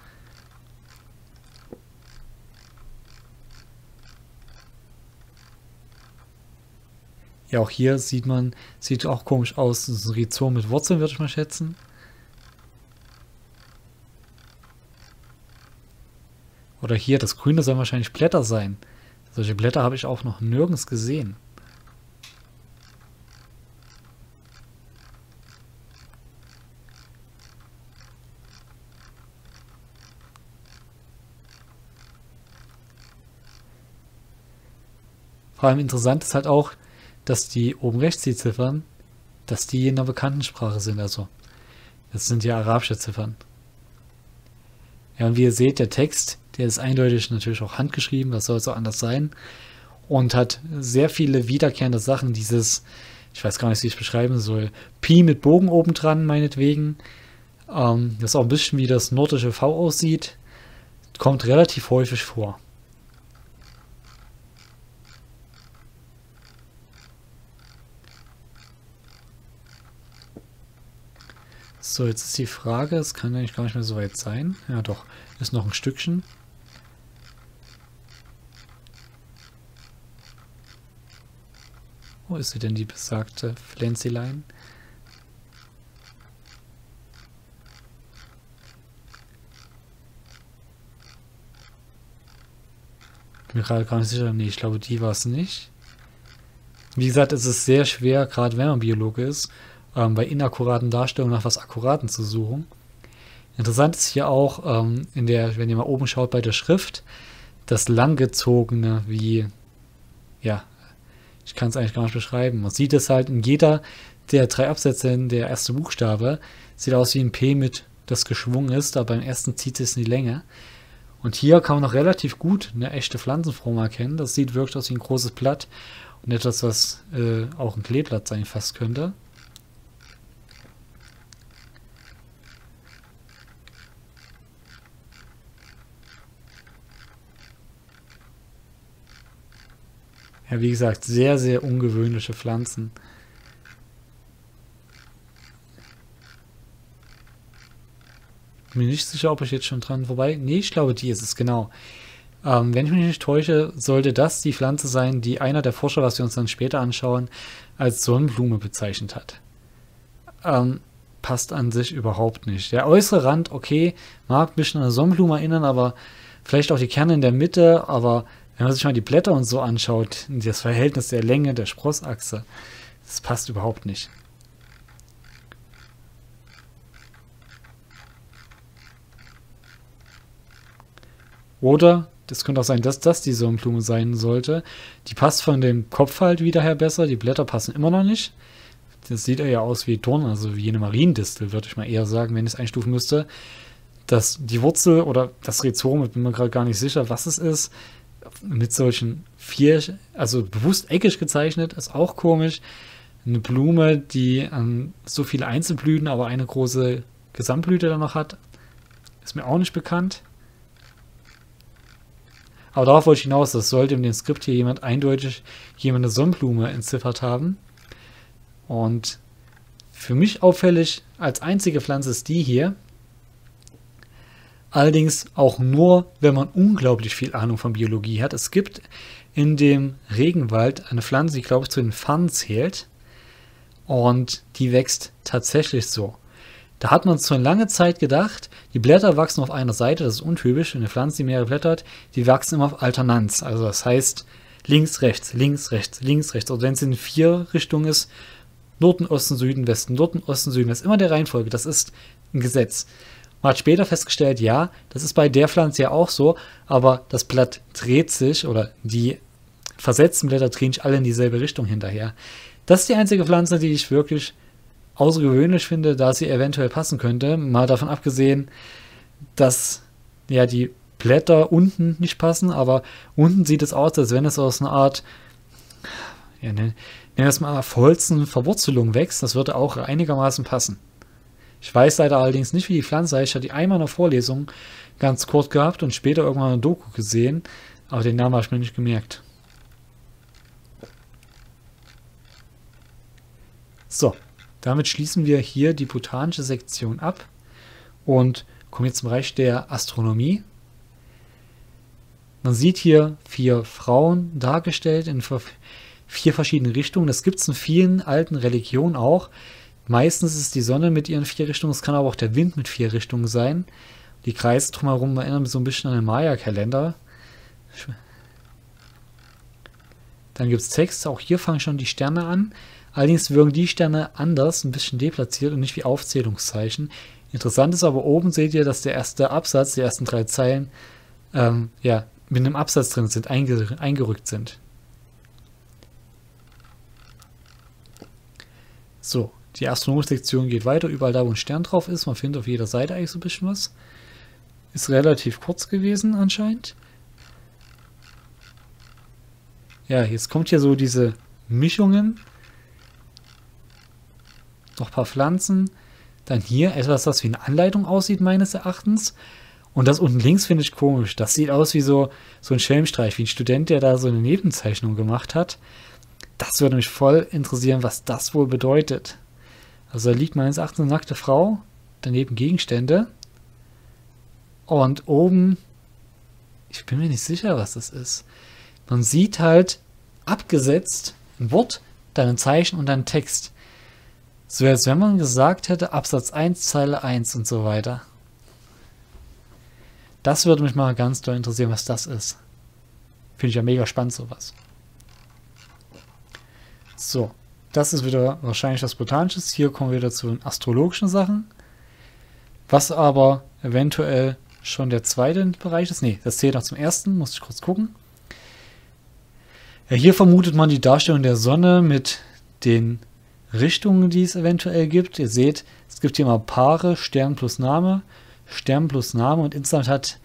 Ja, auch hier sieht man, sieht auch komisch aus. Das ist ein Rhizom mit Wurzeln, würde ich mal schätzen. Oder hier, das Grüne sollen wahrscheinlich Blätter sein. Solche Blätter habe ich auch noch nirgends gesehen. Vor allem interessant ist halt auch, dass die oben rechts die Ziffern dass die in der bekannten Sprache sind. Also, das sind ja arabische Ziffern. Ja, und wie ihr seht, der Text, der ist eindeutig natürlich auch handgeschrieben, was soll es auch anders sein, und hat sehr viele wiederkehrende Sachen. Dieses, ich weiß gar nicht, wie ich es beschreiben soll, Pi mit Bogen oben dran, meinetwegen. Ähm, das ist auch ein bisschen wie das nordische V aussieht. Kommt relativ häufig vor. So, jetzt ist die Frage, es kann eigentlich gar nicht mehr so weit sein. Ja doch, ist noch ein Stückchen. Wo ist sie denn, die besagte Pflänzelein? Ich bin mir gerade gar nicht sicher. Nee, ich glaube, die war es nicht. Wie gesagt, es ist sehr schwer, gerade wenn man Biologe ist, bei inakkuraten Darstellungen nach was Akkuraten zu suchen. Interessant ist hier auch, ähm, in der, wenn ihr mal oben schaut bei der Schrift, das langgezogene, wie, ja, ich kann es eigentlich gar nicht beschreiben. Man sieht es halt in jeder der drei Absätze, in der erste Buchstabe sieht aus wie ein P mit, das geschwungen ist, aber beim ersten zieht es in die Länge. Und hier kann man noch relativ gut eine echte Pflanzenform erkennen. Das sieht wirklich aus wie ein großes Blatt und etwas, was äh, auch ein Kleeblatt sein fast könnte. Ja, wie gesagt, sehr, sehr ungewöhnliche Pflanzen. Bin mir nicht sicher, ob ich jetzt schon dran vorbei... Nee, ich glaube, die ist es, genau. Ähm, wenn ich mich nicht täusche, sollte das die Pflanze sein, die einer der Forscher, was wir uns dann später anschauen, als Sonnenblume bezeichnet hat. Ähm, passt an sich überhaupt nicht. Der äußere Rand, okay, mag ein bisschen an eine Sonnenblume erinnern, aber vielleicht auch die Kerne in der Mitte, aber... Wenn man sich mal die Blätter und so anschaut, das Verhältnis der Länge der Sprossachse, das passt überhaupt nicht. Oder, das könnte auch sein, dass das die Sonnenblume sein sollte. Die passt von dem Kopf halt wieder her besser, die Blätter passen immer noch nicht. Das sieht ja aus wie Dorn, also wie eine Mariendistel, würde ich mal eher sagen, wenn ich es einstufen müsste. Dass die Wurzel oder das Rhizom, ich bin mir gerade gar nicht sicher, was es ist, mit solchen vier, also bewusst eckig gezeichnet, ist auch komisch. Eine Blume, die an so viele Einzelblüten, aber eine große Gesamtblüte dann noch hat, ist mir auch nicht bekannt. Aber darauf wollte ich hinaus, das sollte in dem Skript hier jemand eindeutig jemand eine Sonnenblume entziffert haben. Und für mich auffällig als einzige Pflanze ist die hier. Allerdings auch nur, wenn man unglaublich viel Ahnung von Biologie hat. Es gibt in dem Regenwald eine Pflanze, die, glaube ich, zu den Farnen zählt. Und die wächst tatsächlich so. Da hat man schon lange Zeit gedacht, die Blätter wachsen auf einer Seite. Das ist untypisch, wenn eine Pflanze, die mehrere Blätter hat, die wachsen immer auf Alternanz. Also das heißt links, rechts, links, rechts, links, rechts. Oder wenn es in vier Richtungen ist, Norden, Osten, Süden, Westen, Norden, Osten, Süden. Das ist immer der Reihenfolge. Das ist ein Gesetz. Man hat später festgestellt, ja, das ist bei der Pflanze ja auch so, aber das Blatt dreht sich oder die versetzten Blätter drehen sich alle in dieselbe Richtung hinterher. Das ist die einzige Pflanze, die ich wirklich außergewöhnlich finde, da sie eventuell passen könnte. Mal davon abgesehen, dass ja die Blätter unten nicht passen, aber unten sieht es aus, als wenn es aus einer Art, ja, nennen wir es mal, Verholzenverwurzelung wächst. Das würde auch einigermaßen passen. Ich weiß leider allerdings nicht, wie die Pflanze heißt. Ich hatte die einmal in der Vorlesung ganz kurz gehabt und später irgendwann eine Doku gesehen, aber den Namen habe ich mir nicht gemerkt. So, damit schließen wir hier die botanische Sektion ab und kommen jetzt zum Bereich der Astronomie. Man sieht hier vier Frauen dargestellt in vier verschiedenen Richtungen. Das gibt es in vielen alten Religionen auch. Meistens ist die Sonne mit ihren vier Richtungen, es kann aber auch der Wind mit vier Richtungen sein. Die Kreise drumherum erinnern mich so ein bisschen an den Maya-Kalender. Dann gibt es Text, auch hier fangen schon die Sterne an. Allerdings wirken die Sterne anders, ein bisschen deplatziert und nicht wie Aufzählungszeichen. Interessant ist aber, oben seht ihr, dass der erste Absatz, die ersten drei Zeilen, ähm, ja, mit einem Absatz drin sind, einge eingerückt sind. So, Die Astronomie-Sektion geht weiter, überall da, wo ein Stern drauf ist. Man findet auf jeder Seite eigentlich so ein bisschen was. Ist relativ kurz gewesen anscheinend. Ja, jetzt kommt hier so diese Mischungen. Noch ein paar Pflanzen. Dann hier etwas, das wie eine Anleitung aussieht, meines Erachtens. Und das unten links finde ich komisch. Das sieht aus wie so, so ein Schelmstreich, wie ein Student, der da so eine Nebenzeichnung gemacht hat. Das würde mich voll interessieren, was das wohl bedeutet. Also da liegt meines Erachtens eine nackte Frau, daneben Gegenstände. Und oben, ich bin mir nicht sicher, was das ist. Man sieht halt abgesetzt ein Wort, dann ein Zeichen und dann Text. So, als wenn man gesagt hätte, Absatz eins, Zeile eins und so weiter. Das würde mich mal ganz doll interessieren, was das ist. Finde ich ja mega spannend, sowas. So, das ist wieder wahrscheinlich was Botanisches. Hier kommen wir wieder zu den astrologischen Sachen. Was aber eventuell schon der zweite Bereich ist. Ne, das zählt noch zum ersten, muss ich kurz gucken. Ja, hier vermutet man die Darstellung der Sonne mit den Richtungen, die es eventuell gibt. Ihr seht, es gibt hier mal Paare, Stern plus Name, Stern plus Name und insgesamt hat,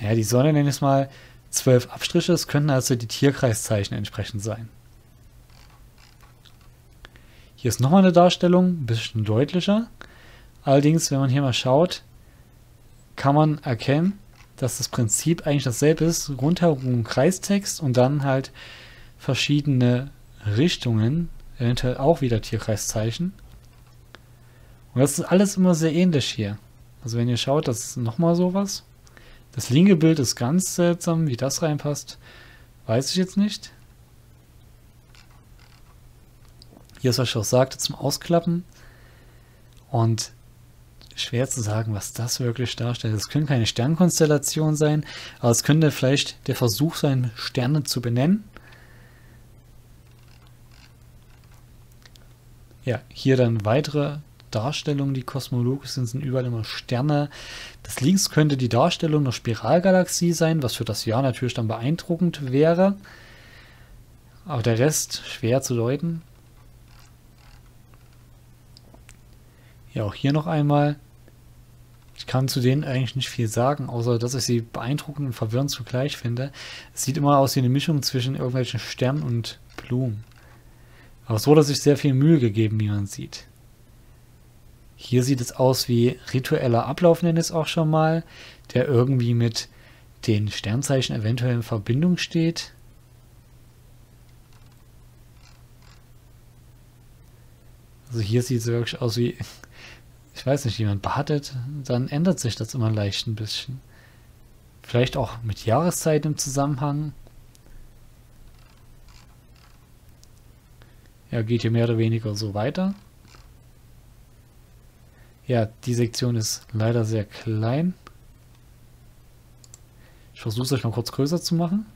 ja, die Sonne, nenne ich es mal, zwölf Abstriche. Es könnten also die Tierkreiszeichen entsprechend sein. Hier ist nochmal eine Darstellung, ein bisschen deutlicher. Allerdings, wenn man hier mal schaut, kann man erkennen, dass das Prinzip eigentlich dasselbe ist. Rundherum Kreistext und dann halt verschiedene Richtungen, eventuell auch wieder Tierkreiszeichen. Und das ist alles immer sehr ähnlich hier. Also wenn ihr schaut, das ist nochmal sowas. Das linke Bild ist ganz seltsam, wie das reinpasst, weiß ich jetzt nicht. Hier ist, was ich auch sagte, zum Ausklappen. Und schwer zu sagen, was das wirklich darstellt. Es können keine Sternkonstellationen sein, aber es könnte vielleicht der Versuch sein, Sterne zu benennen. Ja, hier dann weitere Darstellungen, die kosmologisch sind, sind überall immer Sterne. Das links könnte die Darstellung einer Spiralgalaxie sein, was für das Jahr natürlich dann beeindruckend wäre. Aber der Rest schwer zu deuten. Ja, auch hier noch einmal. Ich kann zu denen eigentlich nicht viel sagen, außer dass ich sie beeindruckend und verwirrend zugleich finde. Es sieht immer aus wie eine Mischung zwischen irgendwelchen Sternen und Blumen. Aber es wurde sich sehr viel Mühe gegeben, wie man sieht. Hier sieht es aus wie ritueller Ablauf, nenne ich es auch schon mal, der irgendwie mit den Sternzeichen eventuell in Verbindung steht. Also hier sieht es wirklich aus wie, ich weiß nicht, jemand badet, dann ändert sich das immer leicht ein bisschen. Vielleicht auch mit Jahreszeiten im Zusammenhang. Ja, geht hier mehr oder weniger so weiter. Ja, die Sektion ist leider sehr klein. Ich versuche es euch mal kurz größer zu machen.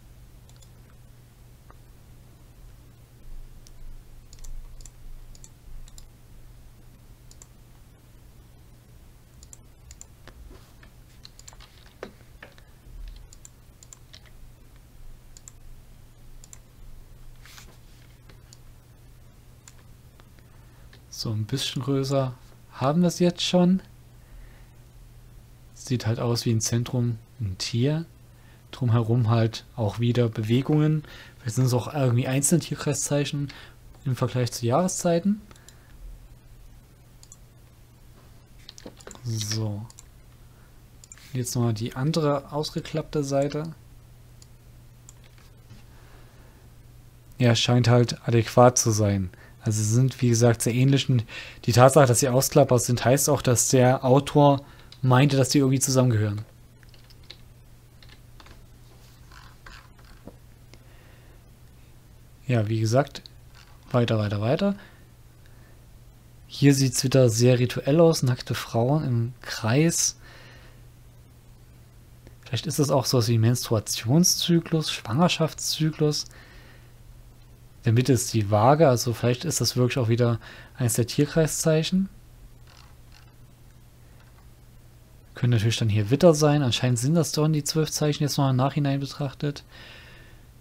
So, ein bisschen größer haben wir es jetzt schon. Sieht halt aus wie ein Zentrum, ein Tier. Drumherum halt auch wieder Bewegungen. Vielleicht sind es auch irgendwie einzelne Tierkreiszeichen im Vergleich zu Jahreszeiten. So. Jetzt nochmal die andere ausgeklappte Seite. Ja, scheint halt adäquat zu sein. Also sie sind, wie gesagt, sehr ähnlich. Die Tatsache, dass sie ausklappbar sind, heißt auch, dass der Autor meinte, dass die irgendwie zusammengehören. Ja, wie gesagt, weiter, weiter, weiter. Hier sieht es wieder sehr rituell aus, nackte Frauen im Kreis. Vielleicht ist das auch so was wie Menstruationszyklus, Schwangerschaftszyklus. In der Mitte ist die Waage, also vielleicht ist das wirklich auch wieder eines der Tierkreiszeichen. Können natürlich dann hier Witter sein, anscheinend sind das doch die zwölf Zeichen, jetzt noch im Nachhinein betrachtet.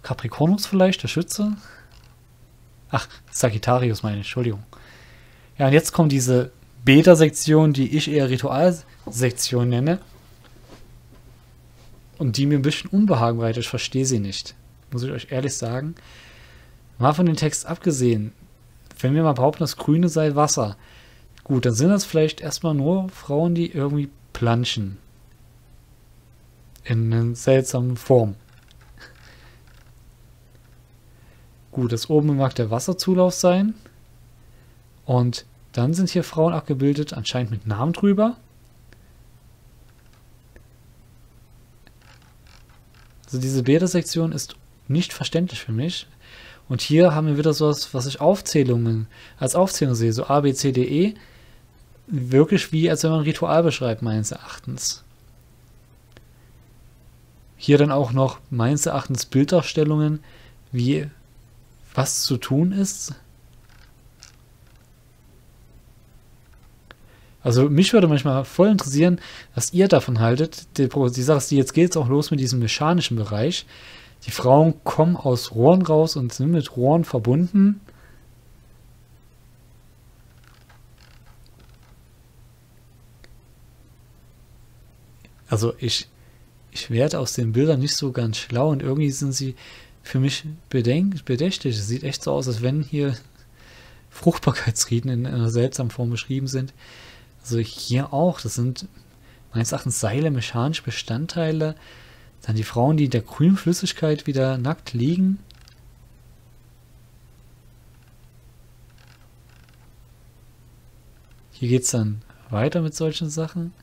Capricornus vielleicht, der Schütze? Ach, Sagittarius meine ich, Entschuldigung. Ja, und jetzt kommt diese Beta-Sektion, die ich eher Ritualsektion nenne. Und die mir ein bisschen Unbehagen bereitet. Ich verstehe sie nicht. Muss ich euch ehrlich sagen. Mal von dem Text abgesehen, wenn wir mal behaupten, das Grüne sei Wasser. Gut, dann sind das vielleicht erstmal nur Frauen, die irgendwie planschen. In einer seltsamen Form. Gut, das oben mag der Wasserzulauf sein. Und dann sind hier Frauen abgebildet, anscheinend mit Namen drüber. Also diese Beta-Sektion ist nicht verständlich für mich. Und hier haben wir wieder sowas, was ich Aufzählungen, als Aufzählung sehe, so A, B, C, D, E. Wirklich wie, als wenn man ein Ritual beschreibt, meines Erachtens. Hier dann auch noch, meines Erachtens, Bilddarstellungen, wie was zu tun ist. Also mich würde manchmal voll interessieren, was ihr davon haltet. Die, die Sache, jetzt geht es auch los mit diesem mechanischen Bereich. Die Frauen kommen aus Rohren raus und sind mit Rohren verbunden. Also ich, ich werde aus den Bildern nicht so ganz schlau und irgendwie sind sie für mich bedächtig. Es sieht echt so aus, als wenn hier Fruchtbarkeitsriten in einer seltsamen Form beschrieben sind. Also hier auch, das sind meines Erachtens Seile, mechanische Bestandteile. Dann die Frauen, die in der grünen Flüssigkeit wieder nackt liegen. Hier geht es dann weiter mit solchen Sachen.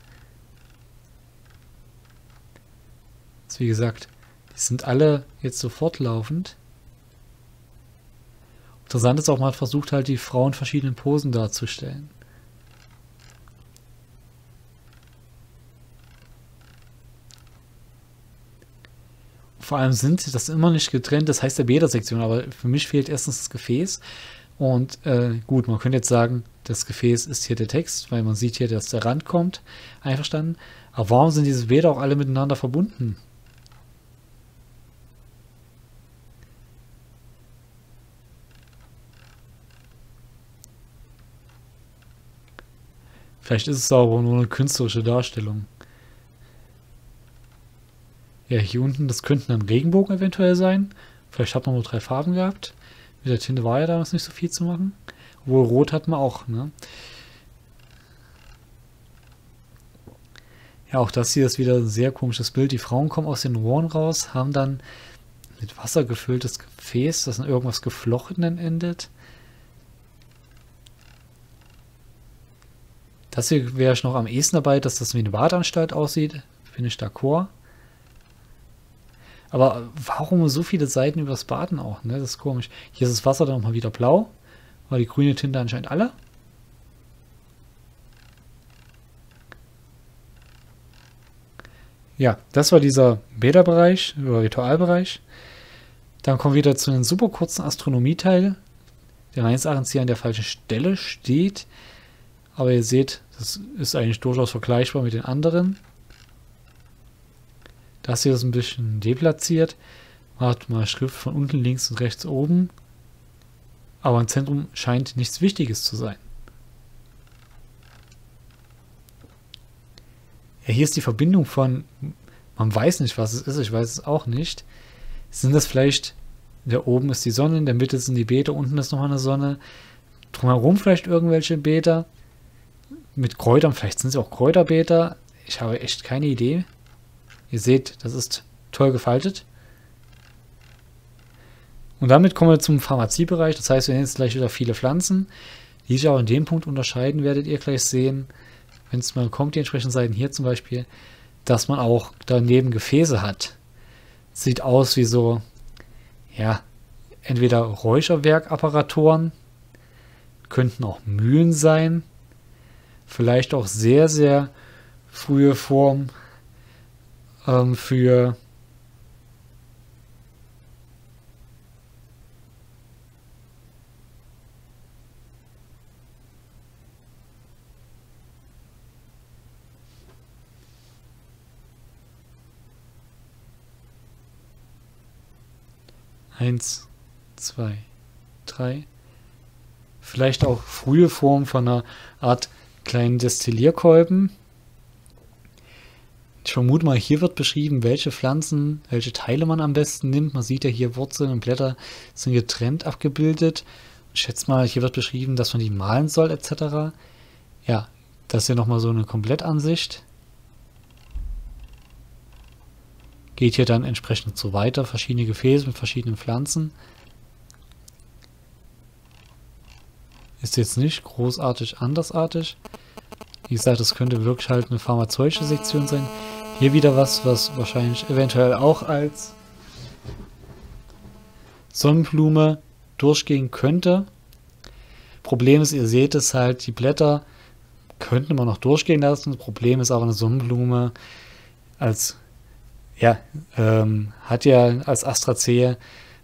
Jetzt, wie gesagt, die sind alle jetzt so fortlaufend. Interessant ist auch, man hat versucht, halt die Frauen in verschiedenen Posen darzustellen. Vor allem sind das immer nicht getrennt, das heißt der Beta-Sektion, aber für mich fehlt erstens das Gefäß. Und äh, gut, man könnte jetzt sagen, das Gefäß ist hier der Text, weil man sieht hier, dass der Rand kommt. Einverstanden. Aber warum sind diese Beta auch alle miteinander verbunden? Vielleicht ist es auch nur eine künstlerische Darstellung. Ja, hier unten, das könnten dann Regenbogen eventuell sein. Vielleicht hat man nur drei Farben gehabt. Mit der Tinte war ja damals nicht so viel zu machen. Obwohl Rot hat man auch, ne? Ja, auch das hier ist wieder ein sehr komisches Bild. Die Frauen kommen aus den Rohren raus, haben dann mit Wasser gefülltes Gefäß, das in irgendwas Geflochtenen endet. Das hier wäre ich noch am ehesten dabei, dass das wie eine Badanstalt aussieht. Bin ich d'accord. Aber warum so viele Seiten über das Baden auch? Ne? Das ist komisch. Hier ist das Wasser dann auch mal wieder blau. War die grüne Tinte anscheinend alle. Ja, das war dieser Beta-Bereich, oder Ritualbereich. Dann kommen wir wieder zu einem super kurzen Astronomieteil, der meines Erachtens hier an der falschen Stelle steht. Aber ihr seht, das ist eigentlich durchaus vergleichbar mit den anderen. Das hier ist ein bisschen deplatziert. Man hat mal Schrift von unten links und rechts oben. Aber im Zentrum scheint nichts Wichtiges zu sein. Ja, hier ist die Verbindung von, man weiß nicht, was es ist, ich weiß es auch nicht. Sind das vielleicht, da oben ist die Sonne, in der Mitte sind die Beta, unten ist nochmal eine Sonne. Drumherum vielleicht irgendwelche Beta. Mit Kräutern, vielleicht sind sie auch Kräuterbeta. Ich habe echt keine Idee. Ihr seht, das ist toll gefaltet. Und damit kommen wir zum Pharmaziebereich. Das heißt, wir sehen jetzt gleich wieder viele Pflanzen, die sich auch in dem Punkt unterscheiden, werdet ihr gleich sehen, wenn es mal kommt, die entsprechenden Seiten hier zum Beispiel, dass man auch daneben Gefäße hat. Sieht aus wie so, ja, entweder Räucherwerkapparaturen, könnten auch Mühlen sein, vielleicht auch sehr, sehr frühe Formen für eins, zwei, drei, vielleicht auch frühe Form von einer Art kleinen Destillierkolben. Ich vermute mal, hier wird beschrieben, welche Pflanzen, welche Teile man am besten nimmt. Man sieht ja hier, Wurzeln und Blätter sind getrennt abgebildet. Ich schätze mal, hier wird beschrieben, dass man die mahlen soll, et cetera. Ja, das ist ja nochmal so eine Komplettansicht. Geht hier dann entsprechend so weiter. Verschiedene Gefäße mit verschiedenen Pflanzen. Ist jetzt nicht großartig andersartig. Wie gesagt, das könnte wirklich halt eine pharmazeutische Sektion sein. Hier wieder was, was wahrscheinlich eventuell auch als Sonnenblume durchgehen könnte. Problem ist, ihr seht es halt, die Blätter könnte man noch durchgehen lassen. Das Problem ist aber, eine Sonnenblume als ja, ähm, hat ja als Astraceae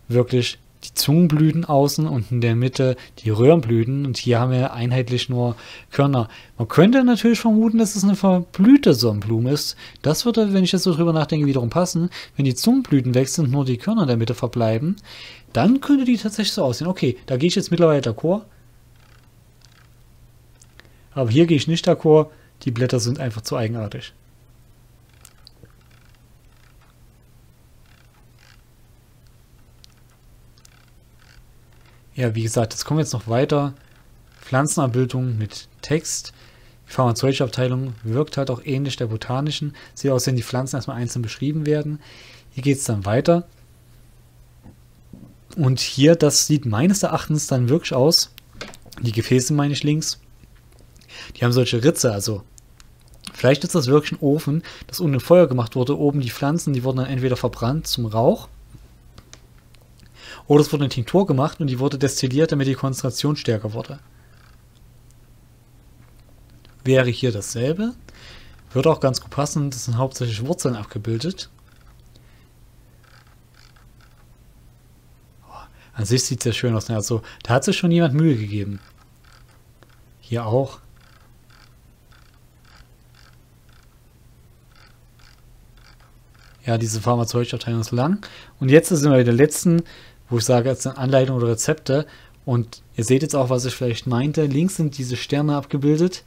wirklich die Zungenblüten außen und in der Mitte die Röhrenblüten. Und hier haben wir einheitlich nur Körner. Man könnte natürlich vermuten, dass es eine verblühte Sonnenblume ist. Das würde, wenn ich jetzt so drüber nachdenke, wiederum passen. Wenn die Zungenblüten weg sind und nur die Körner in der Mitte verbleiben, dann könnte die tatsächlich so aussehen. Okay, da gehe ich jetzt mittlerweile d'accord. Aber hier gehe ich nicht d'accord. Die Blätter sind einfach zu eigenartig. Ja, wie gesagt, jetzt kommen wir jetzt noch weiter. Pflanzenabbildung mit Text. Die pharmazeutische Abteilung wirkt halt auch ähnlich der botanischen. Sieht aus, wenn die Pflanzen erstmal einzeln beschrieben werden. Hier geht es dann weiter. Und hier, das sieht meines Erachtens dann wirklich aus. Die Gefäße meine ich links. Die haben solche Ritze, also vielleicht ist das wirklich ein Ofen, das unten Feuer gemacht wurde. Oben die Pflanzen, die wurden dann entweder verbrannt zum Rauch. Oder es wurde eine Tinktur gemacht und die wurde destilliert, damit die Konzentration stärker wurde. Wäre hier dasselbe. Würde auch ganz gut passen, das sind hauptsächlich Wurzeln abgebildet. Oh, an sich sieht es ja schön aus. Also, da hat sich schon jemand Mühe gegeben. Hier auch. Ja, diese pharmazeutische Abteilung ist lang. Und jetzt sind wir bei der letzten, wo ich sage, als Anleitung oder Rezepte. Und ihr seht jetzt auch, was ich vielleicht meinte. Links sind diese Sterne abgebildet,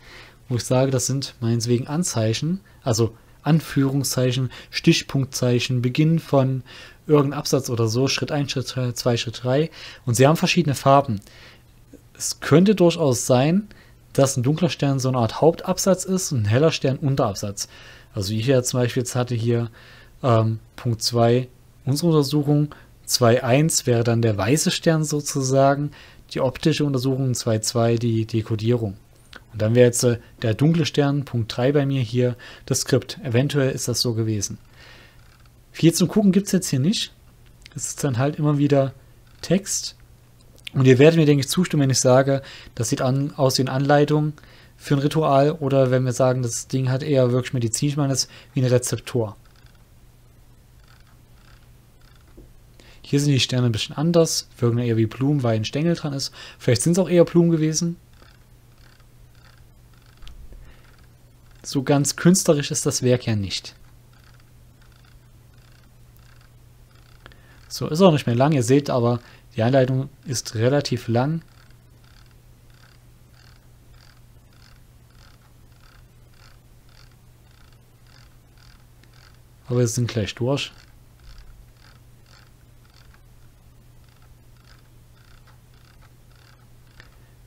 wo ich sage, das sind meines wegen Anzeichen, also Anführungszeichen, Stichpunktzeichen, Beginn von irgendeinem Absatz oder so, Schritt eins, Schritt zwei, Schritt drei. Und sie haben verschiedene Farben. Es könnte durchaus sein, dass ein dunkler Stern so eine Art Hauptabsatz ist und ein heller Stern Unterabsatz. Also ich hier zum Beispiel jetzt hatte hier ähm, Punkt zwei unsere Untersuchung, zwei Punkt eins wäre dann der weiße Stern sozusagen, die optische Untersuchung, zwei Punkt zwei die Dekodierung. Und dann wäre jetzt der dunkle Stern, Punkt drei bei mir hier, das Skript. Eventuell ist das so gewesen. Viel zum Gucken gibt es jetzt hier nicht. Es ist dann halt immer wieder Text. Und ihr werdet mir, denke ich, zustimmen, wenn ich sage, das sieht an, aus wie eine Anleitung für ein Ritual. Oder wenn wir sagen, das Ding hat eher wirklich medizinisch, man ist wie ein Rezeptor. Hier sind die Sterne ein bisschen anders, wirken eher wie Blumen, weil ein Stängel dran ist. Vielleicht sind es auch eher Blumen gewesen. So ganz künstlerisch ist das Werk ja nicht. So, ist auch nicht mehr lang. Ihr seht aber, die Einleitung ist relativ lang. Aber wir sind gleich durch.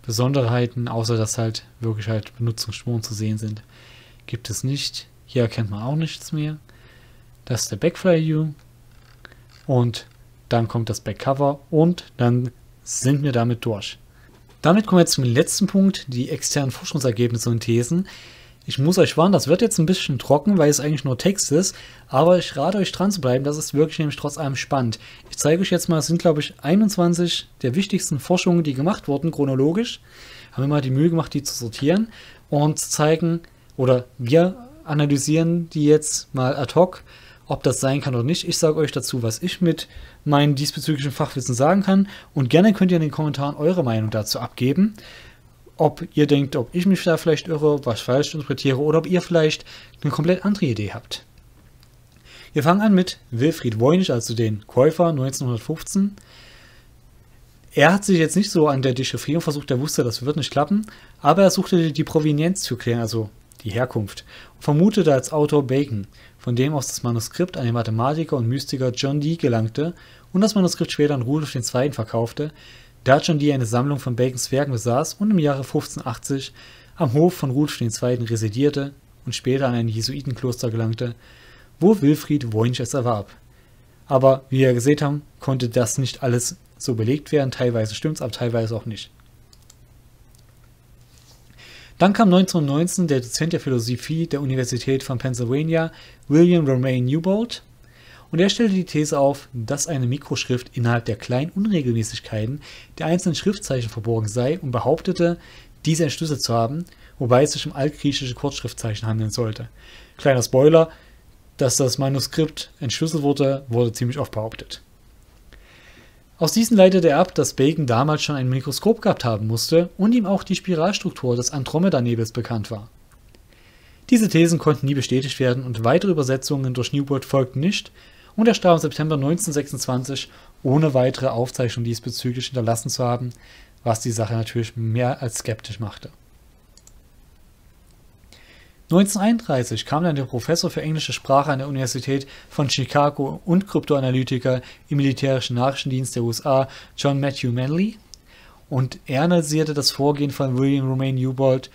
Besonderheiten, außer dass halt wirklich halt Benutzungsspuren zu sehen sind, gibt es nicht. Hier erkennt man auch nichts mehr. Das ist der Backfly-View. Und dann kommt das Backcover und dann sind wir damit durch. Damit kommen wir jetzt zum letzten Punkt, die externen Forschungsergebnisse und Thesen. Ich muss euch warnen, das wird jetzt ein bisschen trocken, weil es eigentlich nur Text ist, aber ich rate euch dran zu bleiben, das ist wirklich nämlich trotz allem spannend. Ich zeige euch jetzt mal, es sind glaube ich einundzwanzig der wichtigsten Forschungen, die gemacht wurden, chronologisch. Haben wir mal die Mühe gemacht, die zu sortieren und zeigen, oder wir analysieren die jetzt mal ad hoc, ob das sein kann oder nicht. Ich sage euch dazu, was ich mit meinem diesbezüglichen Fachwissen sagen kann und gerne könnt ihr in den Kommentaren eure Meinung dazu abgeben. Ob ihr denkt, ob ich mich da vielleicht irre, was falsch interpretiere oder ob ihr vielleicht eine komplett andere Idee habt. Wir fangen an mit Wilfrid Voynich, also den Käufer neunzehnhundertfünfzehn. Er hat sich jetzt nicht so an der Dechiffrierung versucht, er wusste, das wird nicht klappen, aber er suchte die Provenienz zu klären, also die Herkunft, und vermutete als Autor Bacon, von dem aus das Manuskript an den Mathematiker und Mystiker John Dee gelangte und das Manuskript später an Rudolf der Zweite verkaufte, da John Dee eine Sammlung von Bacons Werken besaß und im Jahre fünfzehnhundertachtzig am Hof von Rudolf der Zweite residierte und später an ein Jesuitenkloster gelangte, wo Wilfrid Voynich es erwarb. Aber wie wir gesehen haben, konnte das nicht alles so belegt werden, teilweise stimmt's, aber teilweise auch nicht. Dann kam neunzehnhundertneunzehn der Dozent der Philosophie der Universität von Pennsylvania, William Romaine Newbold, und er stellte die These auf, dass eine Mikroschrift innerhalb der kleinen Unregelmäßigkeiten der einzelnen Schriftzeichen verborgen sei und behauptete, diese entschlüsselt zu haben, wobei es sich um altgriechische Kurzschriftzeichen handeln sollte. Kleiner Spoiler, dass das Manuskript entschlüsselt wurde, wurde ziemlich oft behauptet. Aus diesen leitete er ab, dass Bacon damals schon ein Mikroskop gehabt haben musste und ihm auch die Spiralstruktur des Andromeda-Nebels bekannt war. Diese Thesen konnten nie bestätigt werden und weitere Übersetzungen durch Newbold folgten nicht, und er starb im September neunzehnhundertsechsundzwanzig, ohne weitere Aufzeichnungen diesbezüglich hinterlassen zu haben, was die Sache natürlich mehr als skeptisch machte. neunzehnhunderteinunddreißig kam dann der Professor für englische Sprache an der Universität von Chicago und Kryptoanalytiker im militärischen Nachrichtendienst der U S A, John Matthew Manley, und er analysierte das Vorgehen von William Romaine Newbold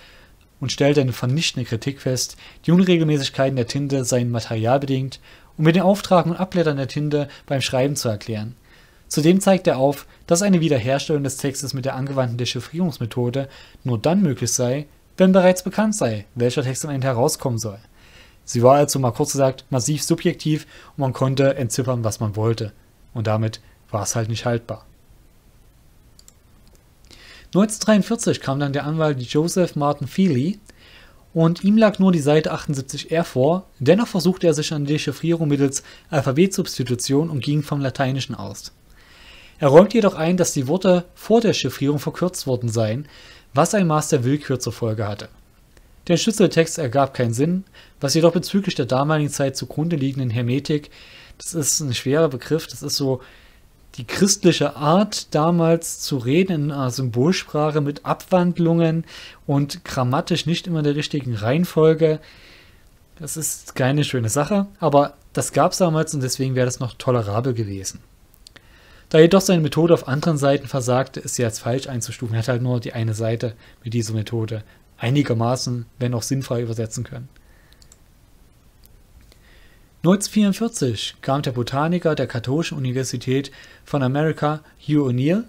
und stellte eine vernichtende Kritik fest, die Unregelmäßigkeiten der Tinte seien materialbedingt und mit den Auftragen und Abblättern der Tinte beim Schreiben zu erklären. Zudem zeigt er auf, dass eine Wiederherstellung des Textes mit der angewandten Dechiffrierungsmethode nur dann möglich sei, wenn bereits bekannt sei, welcher Text am Ende herauskommen soll. Sie war also, mal kurz gesagt, massiv subjektiv und man konnte entziffern, was man wollte. Und damit war es halt nicht haltbar. neunzehnhundertdreiundvierzig kam dann der Anwalt Joseph Martin Feely und ihm lag nur die Seite achtundsiebzig R vor, dennoch versuchte er sich an die Dechiffrierung mittels Alphabetsubstitution und ging vom Lateinischen aus. Er räumt jedoch ein, dass die Worte vor der Chiffrierung verkürzt worden seien, was ein Maß der Willkür zur Folge hatte. Der Schlüsseltext ergab keinen Sinn, was jedoch bezüglich der damaligen Zeit zugrunde liegenden Hermetik, das ist ein schwerer Begriff, das ist so die christliche Art damals zu reden in einer Symbolsprache mit Abwandlungen und grammatisch nicht immer in der richtigen Reihenfolge. Das ist keine schöne Sache, aber das gab es damals und deswegen wäre das noch tolerabel gewesen. Da jedoch seine Methode auf anderen Seiten versagte, ist sie als falsch einzustufen. Er hat halt nur die eine Seite mit dieser Methode einigermaßen, wenn auch sinnfrei, übersetzen können. neunzehnhundertvierundvierzig kam der Botaniker der Katholischen Universität von Amerika, Hugh O'Neill,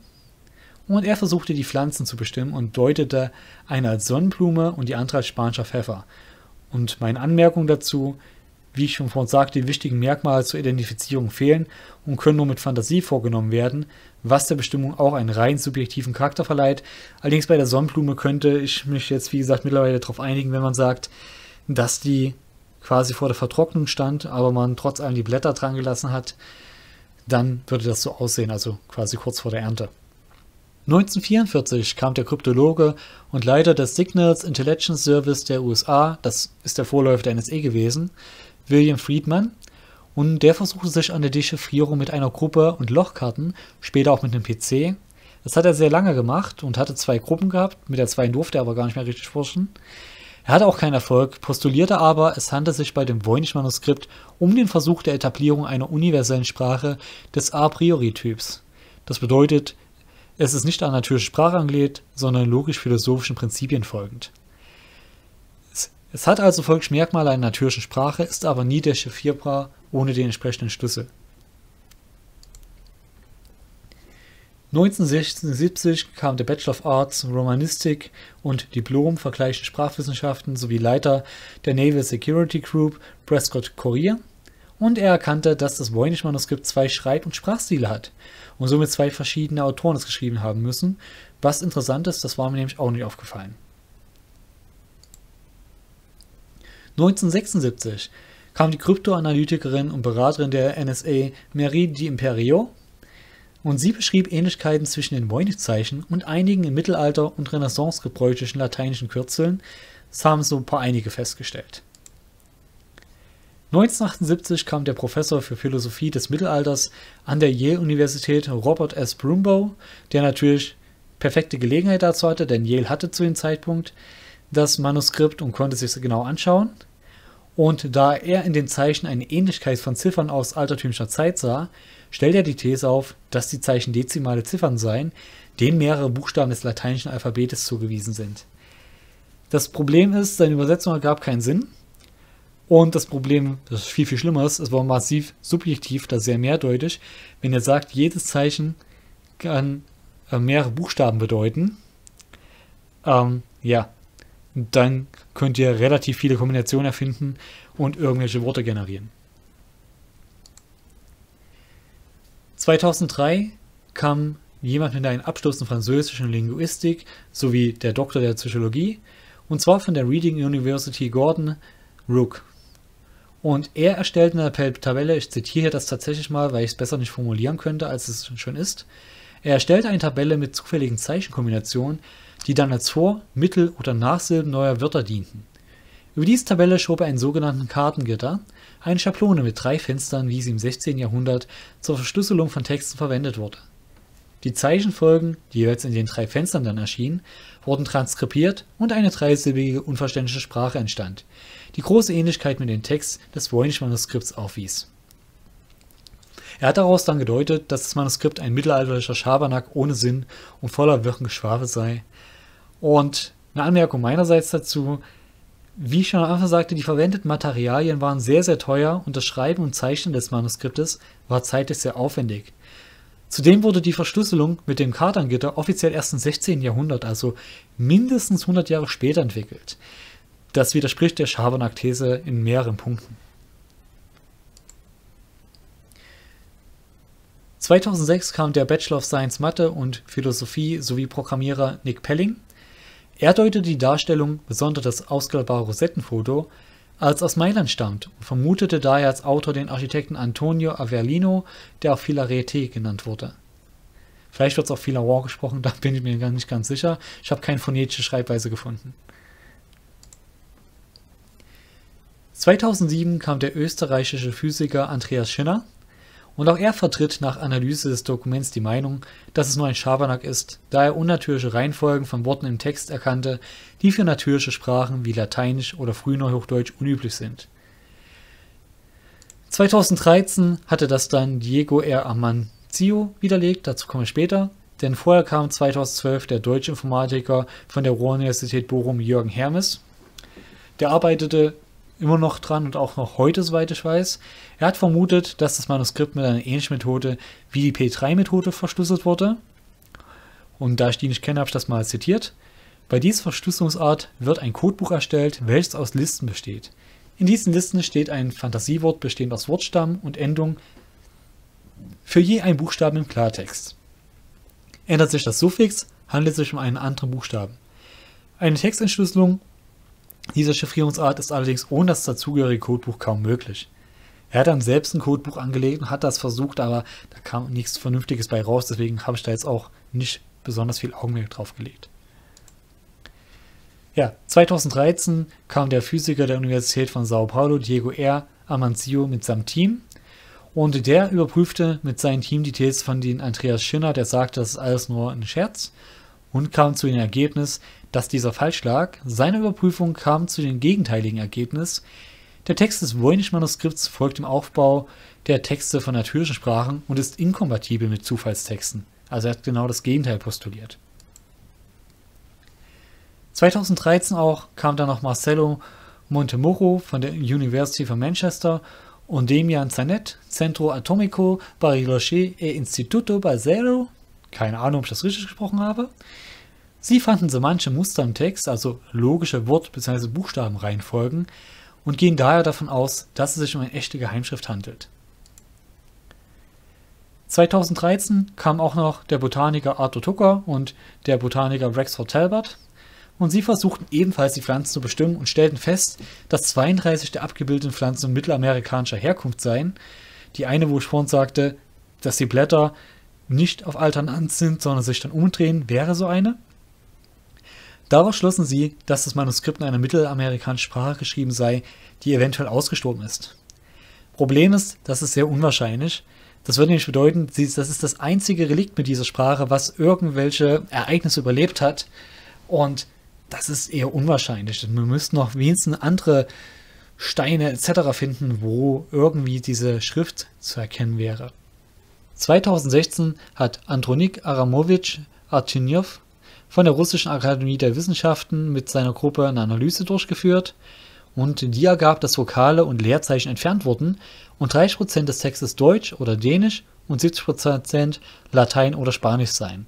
und er versuchte die Pflanzen zu bestimmen und deutete eine als Sonnenblume und die andere als spanischer Pfeffer. Und meine Anmerkung dazu: Wie ich schon vorhin sagte, die wichtigen Merkmale zur Identifizierung fehlen und können nur mit Fantasie vorgenommen werden, was der Bestimmung auch einen rein subjektiven Charakter verleiht. Allerdings bei der Sonnenblume könnte ich mich jetzt, wie gesagt, mittlerweile darauf einigen, wenn man sagt, dass die quasi vor der Vertrocknung stand, aber man trotz allem die Blätter dran gelassen hat, dann würde das so aussehen, also quasi kurz vor der Ernte. neunzehnhundertvierundvierzig kam der Kryptologe und Leiter des Signals Intelligence Service der U S A, das ist der Vorläufer der N S A gewesen, William Friedman, und der versuchte sich an der Dechiffrierung mit einer Gruppe und Lochkarten, später auch mit einem P C. Das hat er sehr lange gemacht und hatte zwei Gruppen gehabt, mit der zweiten durfte er aber gar nicht mehr richtig forschen. Er hatte auch keinen Erfolg, postulierte aber, es handelt sich bei dem Voynich-Manuskript um den Versuch der Etablierung einer universellen Sprache des A-Priori-Typs. Das bedeutet, es ist nicht an natürliche Sprache angelehnt, sondern logisch-philosophischen Prinzipien folgend. Es hat also folglich Merkmale einer natürlichen Sprache, ist aber nie dechiffrierbar ohne den entsprechenden Schlüssel. neunzehnhundertsechsundsiebzig kam der Bachelor of Arts, Romanistik und Diplom vergleichende Sprachwissenschaften sowie Leiter der Naval Security Group, Prescott Courier, und er erkannte, dass das Voynich-Manuskript zwei Schreib- und Sprachstile hat und somit zwei verschiedene Autoren es geschrieben haben müssen. Was interessant ist, das war mir nämlich auch nicht aufgefallen. neunzehnhundertsechsundsiebzig kam die Kryptoanalytikerin und Beraterin der N S A Marie d'Imperio und sie beschrieb Ähnlichkeiten zwischen den Voynich-Zeichen und einigen im Mittelalter und Renaissance gebräuchlichen lateinischen Kürzeln. Das haben so ein paar einige festgestellt. neunzehnhundertachtundsiebzig kam der Professor für Philosophie des Mittelalters an der Yale-Universität Robert S. Brumbaugh, der natürlich perfekte Gelegenheit dazu hatte, denn Yale hatte zu dem Zeitpunkt das Manuskript und konnte sich es genau anschauen. Und da er in den Zeichen eine Ähnlichkeit von Ziffern aus altertümlicher Zeit sah, stellt er die These auf, dass die Zeichen dezimale Ziffern seien, denen mehrere Buchstaben des lateinischen Alphabetes zugewiesen sind. Das Problem ist, seine Übersetzung ergab keinen Sinn. Und das Problem, das viel, viel schlimmer ist, es war massiv subjektiv, da sehr mehrdeutig, wenn er sagt, jedes Zeichen kann mehrere Buchstaben bedeuten. Ähm, ja, dann könnt ihr relativ viele Kombinationen erfinden und irgendwelche Worte generieren. zweitausenddrei kam jemand mit einem Abschluss in französischer Linguistik sowie der Doktor der Psychologie, und zwar von der Reading University Gordon Rook. Und er erstellte eine Tabelle, ich zitiere das tatsächlich mal, weil ich es besser nicht formulieren könnte, als es schon ist. Er erstellte eine Tabelle mit zufälligen Zeichenkombinationen, die dann als Vor-, Mittel- oder Nachsilben neuer Wörter dienten. Über diese Tabelle schob er einen sogenannten Kartengitter, eine Schablone mit drei Fenstern, wie sie im sechzehnten Jahrhundert zur Verschlüsselung von Texten verwendet wurde. Die Zeichenfolgen, die jeweils in den drei Fenstern dann erschienen, wurden transkribiert und eine dreisilbige, unverständliche Sprache entstand, die große Ähnlichkeit mit dem Text des Voynich-Manuskripts aufwies. Er hat daraus dann gedeutet, dass das Manuskript ein mittelalterlicher Schabernack ohne Sinn und voller wirren Geschwafel sei. Und eine Anmerkung meinerseits dazu, wie ich schon am Anfang sagte, die verwendeten Materialien waren sehr, sehr teuer und das Schreiben und Zeichnen des Manuskriptes war zeitlich sehr aufwendig. Zudem wurde die Verschlüsselung mit dem Kartengitter offiziell erst im sechzehnten Jahrhundert, also mindestens hundert Jahre später, entwickelt. Das widerspricht der Schabernack-These in mehreren Punkten. zweitausendsechs kam der Bachelor of Science Mathe und Philosophie sowie Programmierer Nick Pelling. Er deutete die Darstellung, besonders das ausklappbare Rosettenfoto, als aus Mailand stammt und vermutete daher als Autor den Architekten Antonio Avellino, der auch Filarete genannt wurde. Vielleicht wird es auch Filarete gesprochen, da bin ich mir gar nicht ganz sicher. Ich habe keine phonetische Schreibweise gefunden. zweitausendsieben kam der österreichische Physiker Andreas Schinner, und auch er vertritt nach Analyse des Dokuments die Meinung, dass es nur ein Schabernack ist, da er unnatürliche Reihenfolgen von Worten im Text erkannte, die für natürliche Sprachen wie Lateinisch oder Frühneuhochdeutsch unüblich sind. zweitausenddreizehn hatte das dann Diego R. Amancio widerlegt, dazu komme ich später, denn vorher kam zweitausendzwölf der deutsche Informatiker von der Ruhr-Universität Bochum Jürgen Hermes. Der arbeitete immer noch dran und auch noch heute, soweit ich weiß. Er hat vermutet, dass das Manuskript mit einer ähnlichen Methode wie die P drei Methode verschlüsselt wurde. Und da ich die nicht kenne, habe ich das mal zitiert. Bei dieser Verschlüsselungsart wird ein Codebuch erstellt, welches aus Listen besteht. In diesen Listen steht ein Fantasiewort bestehend aus Wortstamm und Endung für je einen Buchstaben im Klartext. Ändert sich das Suffix, handelt es sich um einen anderen Buchstaben. Eine Textentschlüsselung dieser Chiffrierungsart ist allerdings ohne das dazugehörige Codebuch kaum möglich. Er hat dann selbst ein Codebuch angelegt und hat das versucht, aber da kam nichts Vernünftiges bei raus, deswegen habe ich da jetzt auch nicht besonders viel Augenmerk drauf gelegt. Ja, zweitausenddreizehn kam der Physiker der Universität von Sao Paulo, Diego R. Amancio, mit seinem Team, und der überprüfte mit seinem Team die These von den Andreas Schinner, der sagte, das ist alles nur ein Scherz, und kam zu dem Ergebnis, dass dieser falsch lag. Seine Überprüfung kam zu dem gegenteiligen Ergebnis. Der Text des Voynich-Manuskripts folgt dem Aufbau der Texte von natürlichen Sprachen und ist inkompatibel mit Zufallstexten. Also er hat genau das Gegenteil postuliert. zweitausenddreizehn auch kam dann noch Marcello Montemurro von der University of Manchester und Demian Zanet, Centro Atomico Bariloche e Instituto Basero. Keine Ahnung, ob ich das richtig gesprochen habe. Sie fanden so manche Muster im Text, also logische Wort- bzw. Buchstabenreihenfolgen, und gehen daher davon aus, dass es sich um eine echte Geheimschrift handelt. zweitausenddreizehn kam auch noch der Botaniker Arthur Tucker und der Botaniker Rexford Talbot, und sie versuchten ebenfalls die Pflanzen zu bestimmen und stellten fest, dass zweiunddreißig der abgebildeten Pflanzen mittelamerikanischer Herkunft seien. Die eine, wo ich vorhin sagte, dass die Blätter nicht auf Alternanz sind, sondern sich dann umdrehen, wäre so eine. Daraus schlossen sie, dass das Manuskript in einer mittelamerikanischen Sprache geschrieben sei, die eventuell ausgestorben ist. Problem ist, das ist sehr unwahrscheinlich. Das würde nämlich bedeuten, das ist das einzige Relikt mit dieser Sprache, was irgendwelche Ereignisse überlebt hat. Und das ist eher unwahrscheinlich. Man müsste noch wenigstens andere Steine et cetera finden, wo irgendwie diese Schrift zu erkennen wäre. zweitausendsechzehn hat Andronik Aramowitsch Artinjew von der Russischen Akademie der Wissenschaften mit seiner Gruppe eine Analyse durchgeführt und die ergab, dass Vokale und Leerzeichen entfernt wurden und dreißig Prozent des Textes Deutsch oder Dänisch und siebzig Prozent Latein oder Spanisch seien.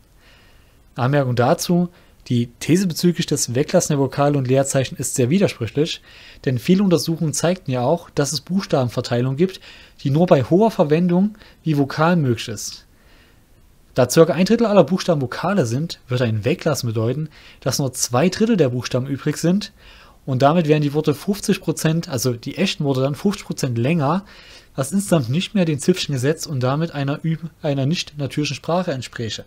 Anmerkung dazu: Die These bezüglich des Weglassen der Vokale und Leerzeichen ist sehr widersprüchlich, denn viele Untersuchungen zeigten ja auch, dass es Buchstabenverteilung gibt, die nur bei hoher Verwendung wie Vokal möglich ist. Da ca. ein Drittel aller Buchstaben Vokale sind, wird ein Weglassen bedeuten, dass nur zwei Drittel der Buchstaben übrig sind und damit wären die Worte fünfzig Prozent, also die echten Worte dann fünfzig Prozent länger, was insgesamt nicht mehr dem Zipf'schen Gesetz und damit einer, einer nicht natürlichen Sprache entspräche.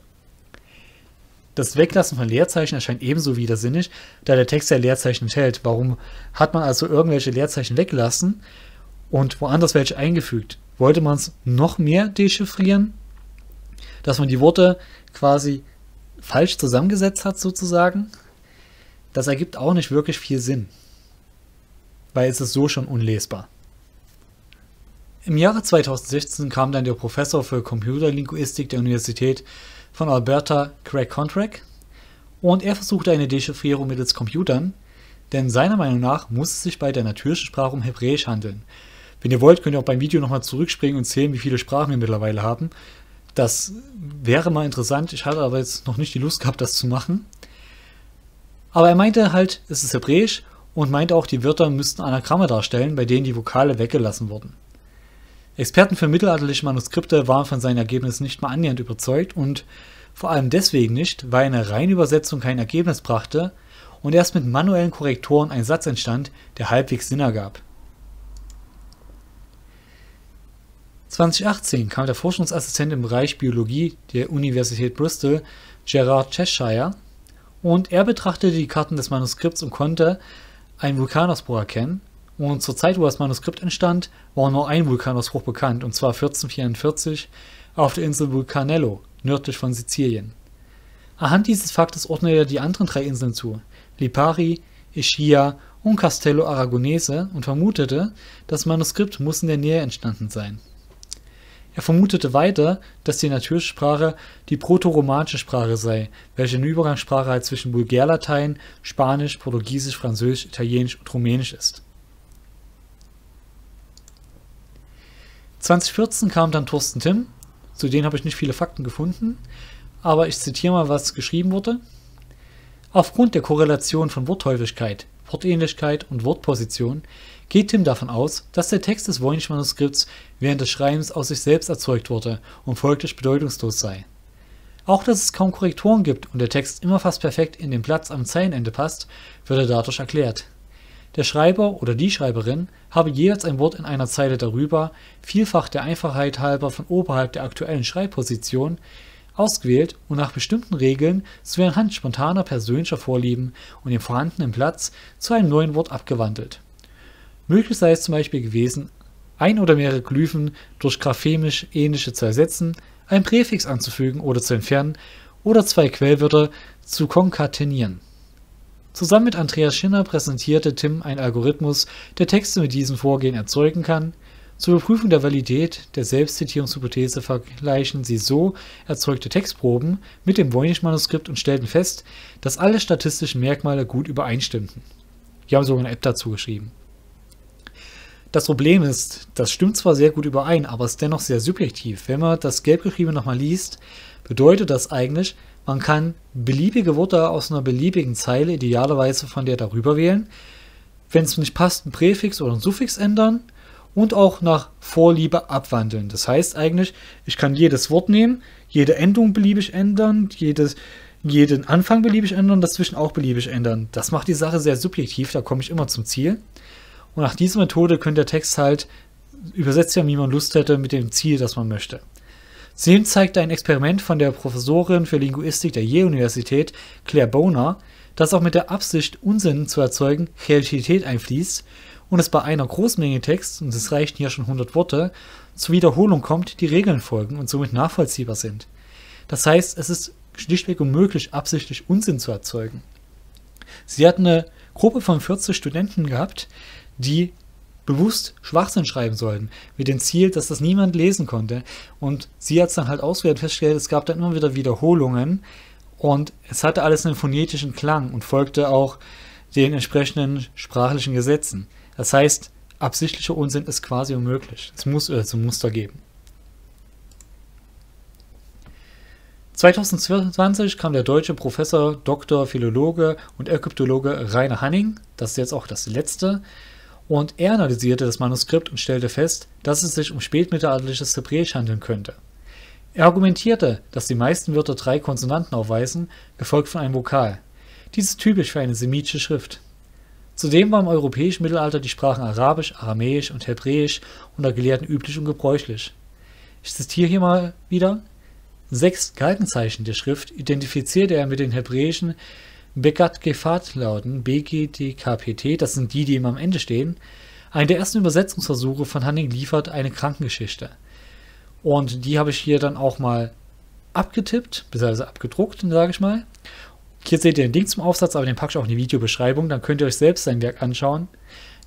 Das Weglassen von Leerzeichen erscheint ebenso widersinnig, da der Text ja Leerzeichen enthält. Warum hat man also irgendwelche Leerzeichen weggelassen und woanders welche eingefügt? Wollte man es noch mehr dechiffrieren? Dass man die Worte quasi falsch zusammengesetzt hat sozusagen? Das ergibt auch nicht wirklich viel Sinn, weil es ist so schon unlesbar. Im Jahre zweitausendsechzehn kam dann der Professor für Computerlinguistik der Universität von Alberta, Craig Contrack, und er versuchte eine Dechiffrierung mittels Computern, denn seiner Meinung nach muss es sich bei der natürlichen Sprache um Hebräisch handeln. Wenn ihr wollt, könnt ihr auch beim Video nochmal zurückspringen und sehen, wie viele Sprachen wir mittlerweile haben. Das wäre mal interessant, ich hatte aber jetzt noch nicht die Lust gehabt, das zu machen. Aber er meinte halt, es ist Hebräisch und meinte auch, die Wörter müssten Anagramme darstellen, bei denen die Vokale weggelassen wurden. Experten für mittelalterliche Manuskripte waren von seinen Ergebnissen nicht mal annähernd überzeugt und vor allem deswegen nicht, weil eine reine Übersetzung kein Ergebnis brachte und erst mit manuellen Korrektoren ein Satz entstand, der halbwegs Sinn ergab. zweitausendachtzehn kam der Forschungsassistent im Bereich Biologie der Universität Bristol, Gerard Cheshire, und er betrachtete die Karten des Manuskripts und konnte einen Vulkanausbruch erkennen. Und zur Zeit, wo das Manuskript entstand, war nur ein Vulkanausbruch bekannt, und zwar vierzehnhundertvierundvierzig auf der Insel Vulcanello, nördlich von Sizilien. Anhand dieses Faktes ordnete er die anderen drei Inseln zu, Lipari, Ischia und Castello Aragonese, und vermutete, das Manuskript muss in der Nähe entstanden sein. Er vermutete weiter, dass die Natursprache die proto-romanische Sprache sei, welche eine Übergangssprache halt zwischen Vulgärlatein, Spanisch, Portugiesisch, Französisch, Italienisch und Rumänisch ist. zweitausendvierzehn kam dann Thorsten Timm, zu denen habe ich nicht viele Fakten gefunden, aber ich zitiere mal, was geschrieben wurde. Aufgrund der Korrelation von Worthäufigkeit, Wortähnlichkeit und Wortposition geht Timm davon aus, dass der Text des Voynich-Manuskripts während des Schreibens aus sich selbst erzeugt wurde und folglich bedeutungslos sei. Auch dass es kaum Korrekturen gibt und der Text immer fast perfekt in den Platz am Zeilenende passt, wird er dadurch erklärt. Der Schreiber oder die Schreiberin habe jeweils ein Wort in einer Zeile darüber, vielfach der Einfachheit halber von oberhalb der aktuellen Schreibposition, ausgewählt und nach bestimmten Regeln sowie anhand spontaner persönlicher Vorlieben und dem vorhandenen Platz zu einem neuen Wort abgewandelt. Möglich sei es zum Beispiel gewesen, ein oder mehrere Glyphen durch graphemisch ähnliche zu ersetzen, ein Präfix anzufügen oder zu entfernen oder zwei Quellwörter zu konkatenieren. Zusammen mit Andreas Schinner präsentierte Timm einen Algorithmus, der Texte mit diesem Vorgehen erzeugen kann. Zur Überprüfung der Validität der Selbstzitierungshypothese vergleichen sie so erzeugte Textproben mit dem Voynich-Manuskript und stellten fest, dass alle statistischen Merkmale gut übereinstimmten. Die haben sogar eine App dazu geschrieben. Das Problem ist, das stimmt zwar sehr gut überein, aber ist dennoch sehr subjektiv. Wenn man das Gelbgeschriebene nochmal liest, bedeutet das eigentlich, man kann beliebige Wörter aus einer beliebigen Zeile idealerweise von der darüber wählen, wenn es nicht passt, einen Präfix oder einen Suffix ändern und auch nach Vorliebe abwandeln. Das heißt eigentlich, ich kann jedes Wort nehmen, jede Endung beliebig ändern, jedes, jeden Anfang beliebig ändern, dazwischen auch beliebig ändern. Das macht die Sache sehr subjektiv, da komme ich immer zum Ziel. Und nach dieser Methode könnte der Text halt übersetzt werden, wie man Lust hätte, mit dem Ziel, das man möchte. Zudem zeigte ein Experiment von der Professorin für Linguistik der Yale-Universität, Claire Boner, das auch mit der Absicht, Unsinn zu erzeugen, Kreativität einfließt und es bei einer Großmenge Text, und es reichen hier schon hundert Worte, zur Wiederholung kommt, die Regeln folgen und somit nachvollziehbar sind. Das heißt, es ist schlichtweg unmöglich, absichtlich Unsinn zu erzeugen. Sie hatten eine Gruppe von vierzig Studenten gehabt, die bewusst Schwachsinn schreiben sollten, mit dem Ziel, dass das niemand lesen konnte. Und sie hat es dann halt ausgewertet festgestellt, es gab da immer wieder Wiederholungen und es hatte alles einen phonetischen Klang und folgte auch den entsprechenden sprachlichen Gesetzen. Das heißt, absichtlicher Unsinn ist quasi unmöglich. Es muss äh, zum Muster geben. zweitausendzwanzig kam der deutsche Professor, Doktor, Philologe und Ägyptologe Rainer Hanning, das ist jetzt auch das letzte, und er analysierte das Manuskript und stellte fest, dass es sich um spätmittelalterliches Hebräisch handeln könnte. Er argumentierte, dass die meisten Wörter drei Konsonanten aufweisen, gefolgt von einem Vokal. Dies ist typisch für eine semitische Schrift. Zudem war im europäischen Mittelalter die Sprachen Arabisch, Aramäisch und Hebräisch unter Gelehrten üblich und gebräuchlich. Ich zitiere hier mal wieder. Sechs Galgenzeichen der Schrift identifizierte er mit den hebräischen Begat-Gefat-Lauten, B G D K P T, das sind die, die ihm am Ende stehen. Einen der ersten Übersetzungsversuche von Hanning liefert eine Krankengeschichte. Und die habe ich hier dann auch mal abgetippt, bzw. abgedruckt, sage ich mal. Hier seht ihr den Link zum Aufsatz, aber den packe ich auch in die Videobeschreibung, dann könnt ihr euch selbst sein Werk anschauen,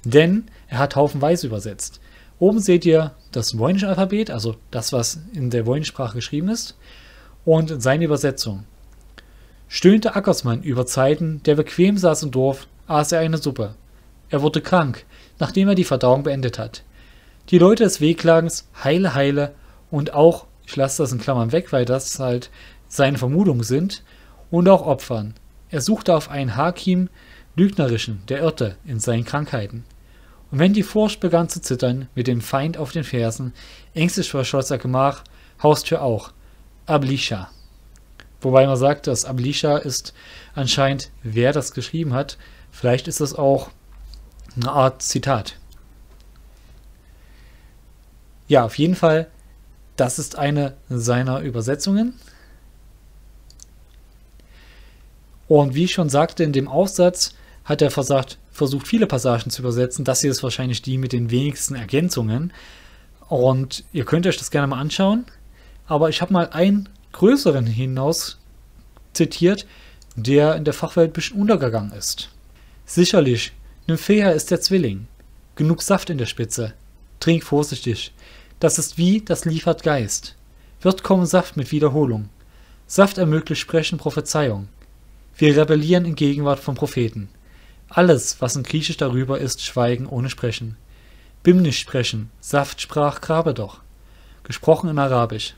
denn er hat haufenweise übersetzt. Oben seht ihr das Voynich-Alphabet, also das, was in der Voynich-Sprache geschrieben ist, und seine Übersetzung. Stöhnte Ackersmann über Zeiten, der bequem saß im Dorf, aß er eine Suppe. Er wurde krank, nachdem er die Verdauung beendet hat. Die Leute des Wehklagens, heile, heile, und auch, ich lasse das in Klammern weg, weil das halt seine Vermutungen sind, und auch Opfern. Er suchte auf einen Hakim, Lügnerischen, der irrte in seinen Krankheiten. Und wenn die Furcht begann zu zittern, mit dem Feind auf den Fersen, ängstlich verschloss er Gemach, Haustür auch, Ablisha. Wobei man sagt, dass Ablisha ist anscheinend, wer das geschrieben hat, vielleicht ist das auch eine Art Zitat. Ja, auf jeden Fall, das ist eine seiner Übersetzungen. Und wie ich schon sagte, in dem Aufsatz hat er versagt, versucht, viele Passagen zu übersetzen. Das hier ist wahrscheinlich die mit den wenigsten Ergänzungen. Und ihr könnt euch das gerne mal anschauen. Aber ich habe mal einen größeren hinaus zitiert, der in der Fachwelt ein bisschen untergegangen ist. Sicherlich, Nymphea ist der Zwilling. Genug Saft in der Spitze. Trink vorsichtig. Das ist wie, das liefert Geist. Wird kommen Saft mit Wiederholung. Saft ermöglicht Sprechen, Prophezeiung. Wir rebellieren in Gegenwart von Propheten. Alles, was in Griechisch darüber ist, Schweigen ohne Sprechen. Bim nicht sprechen, Saft sprach, grabe doch. Gesprochen in Arabisch.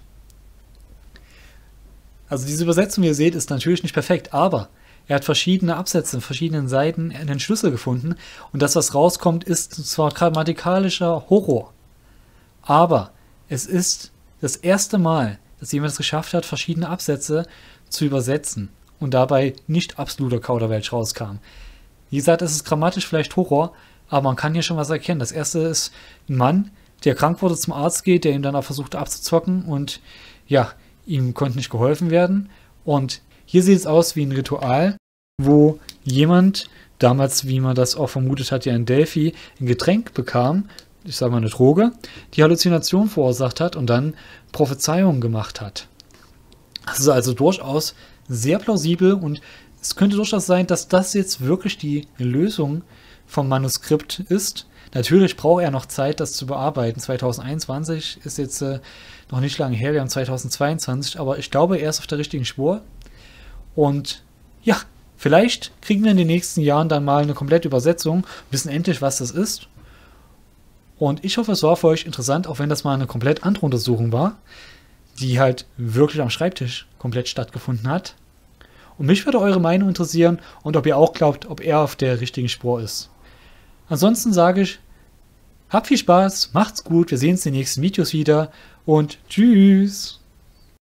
Also diese Übersetzung, wie ihr seht, ist natürlich nicht perfekt, aber er hat verschiedene Absätze, verschiedenen Seiten einen Schlüssel gefunden und das, was rauskommt, ist zwar grammatikalischer Horror, aber es ist das erste Mal, dass jemand es geschafft hat, verschiedene Absätze zu übersetzen. Und dabei nicht absoluter Kauderwelsch rauskam. Wie gesagt, es ist grammatisch vielleicht Horror, aber man kann hier schon was erkennen. Das erste ist ein Mann, der krank wurde, zum Arzt geht, der ihm dann auch versucht abzuzocken und ja, ihm konnte nicht geholfen werden. Und hier sieht es aus wie ein Ritual, wo jemand damals, wie man das auch vermutet hat, ja in Delphi, ein Getränk bekam, ich sage mal eine Droge, die Halluzination verursacht hat und dann Prophezeiungen gemacht hat. Das ist also durchaus sehr plausibel und es könnte durchaus sein, dass das jetzt wirklich die Lösung vom Manuskript ist. Natürlich braucht er noch Zeit, das zu bearbeiten. zweitausendeinundzwanzig ist jetzt äh, noch nicht lange her, wir haben zweitausendzweiundzwanzig, aber ich glaube, er ist auf der richtigen Spur. Und ja, vielleicht kriegen wir in den nächsten Jahren dann mal eine komplette Übersetzung, wissen endlich, was das ist. Und ich hoffe, es war für euch interessant, auch wenn das mal eine komplett andere Untersuchung war, die halt wirklich am Schreibtisch komplett stattgefunden hat. Und mich würde eure Meinung interessieren und ob ihr auch glaubt, ob er auf der richtigen Spur ist. Ansonsten sage ich, habt viel Spaß, macht's gut, wir sehen uns in den nächsten Videos wieder und tschüss!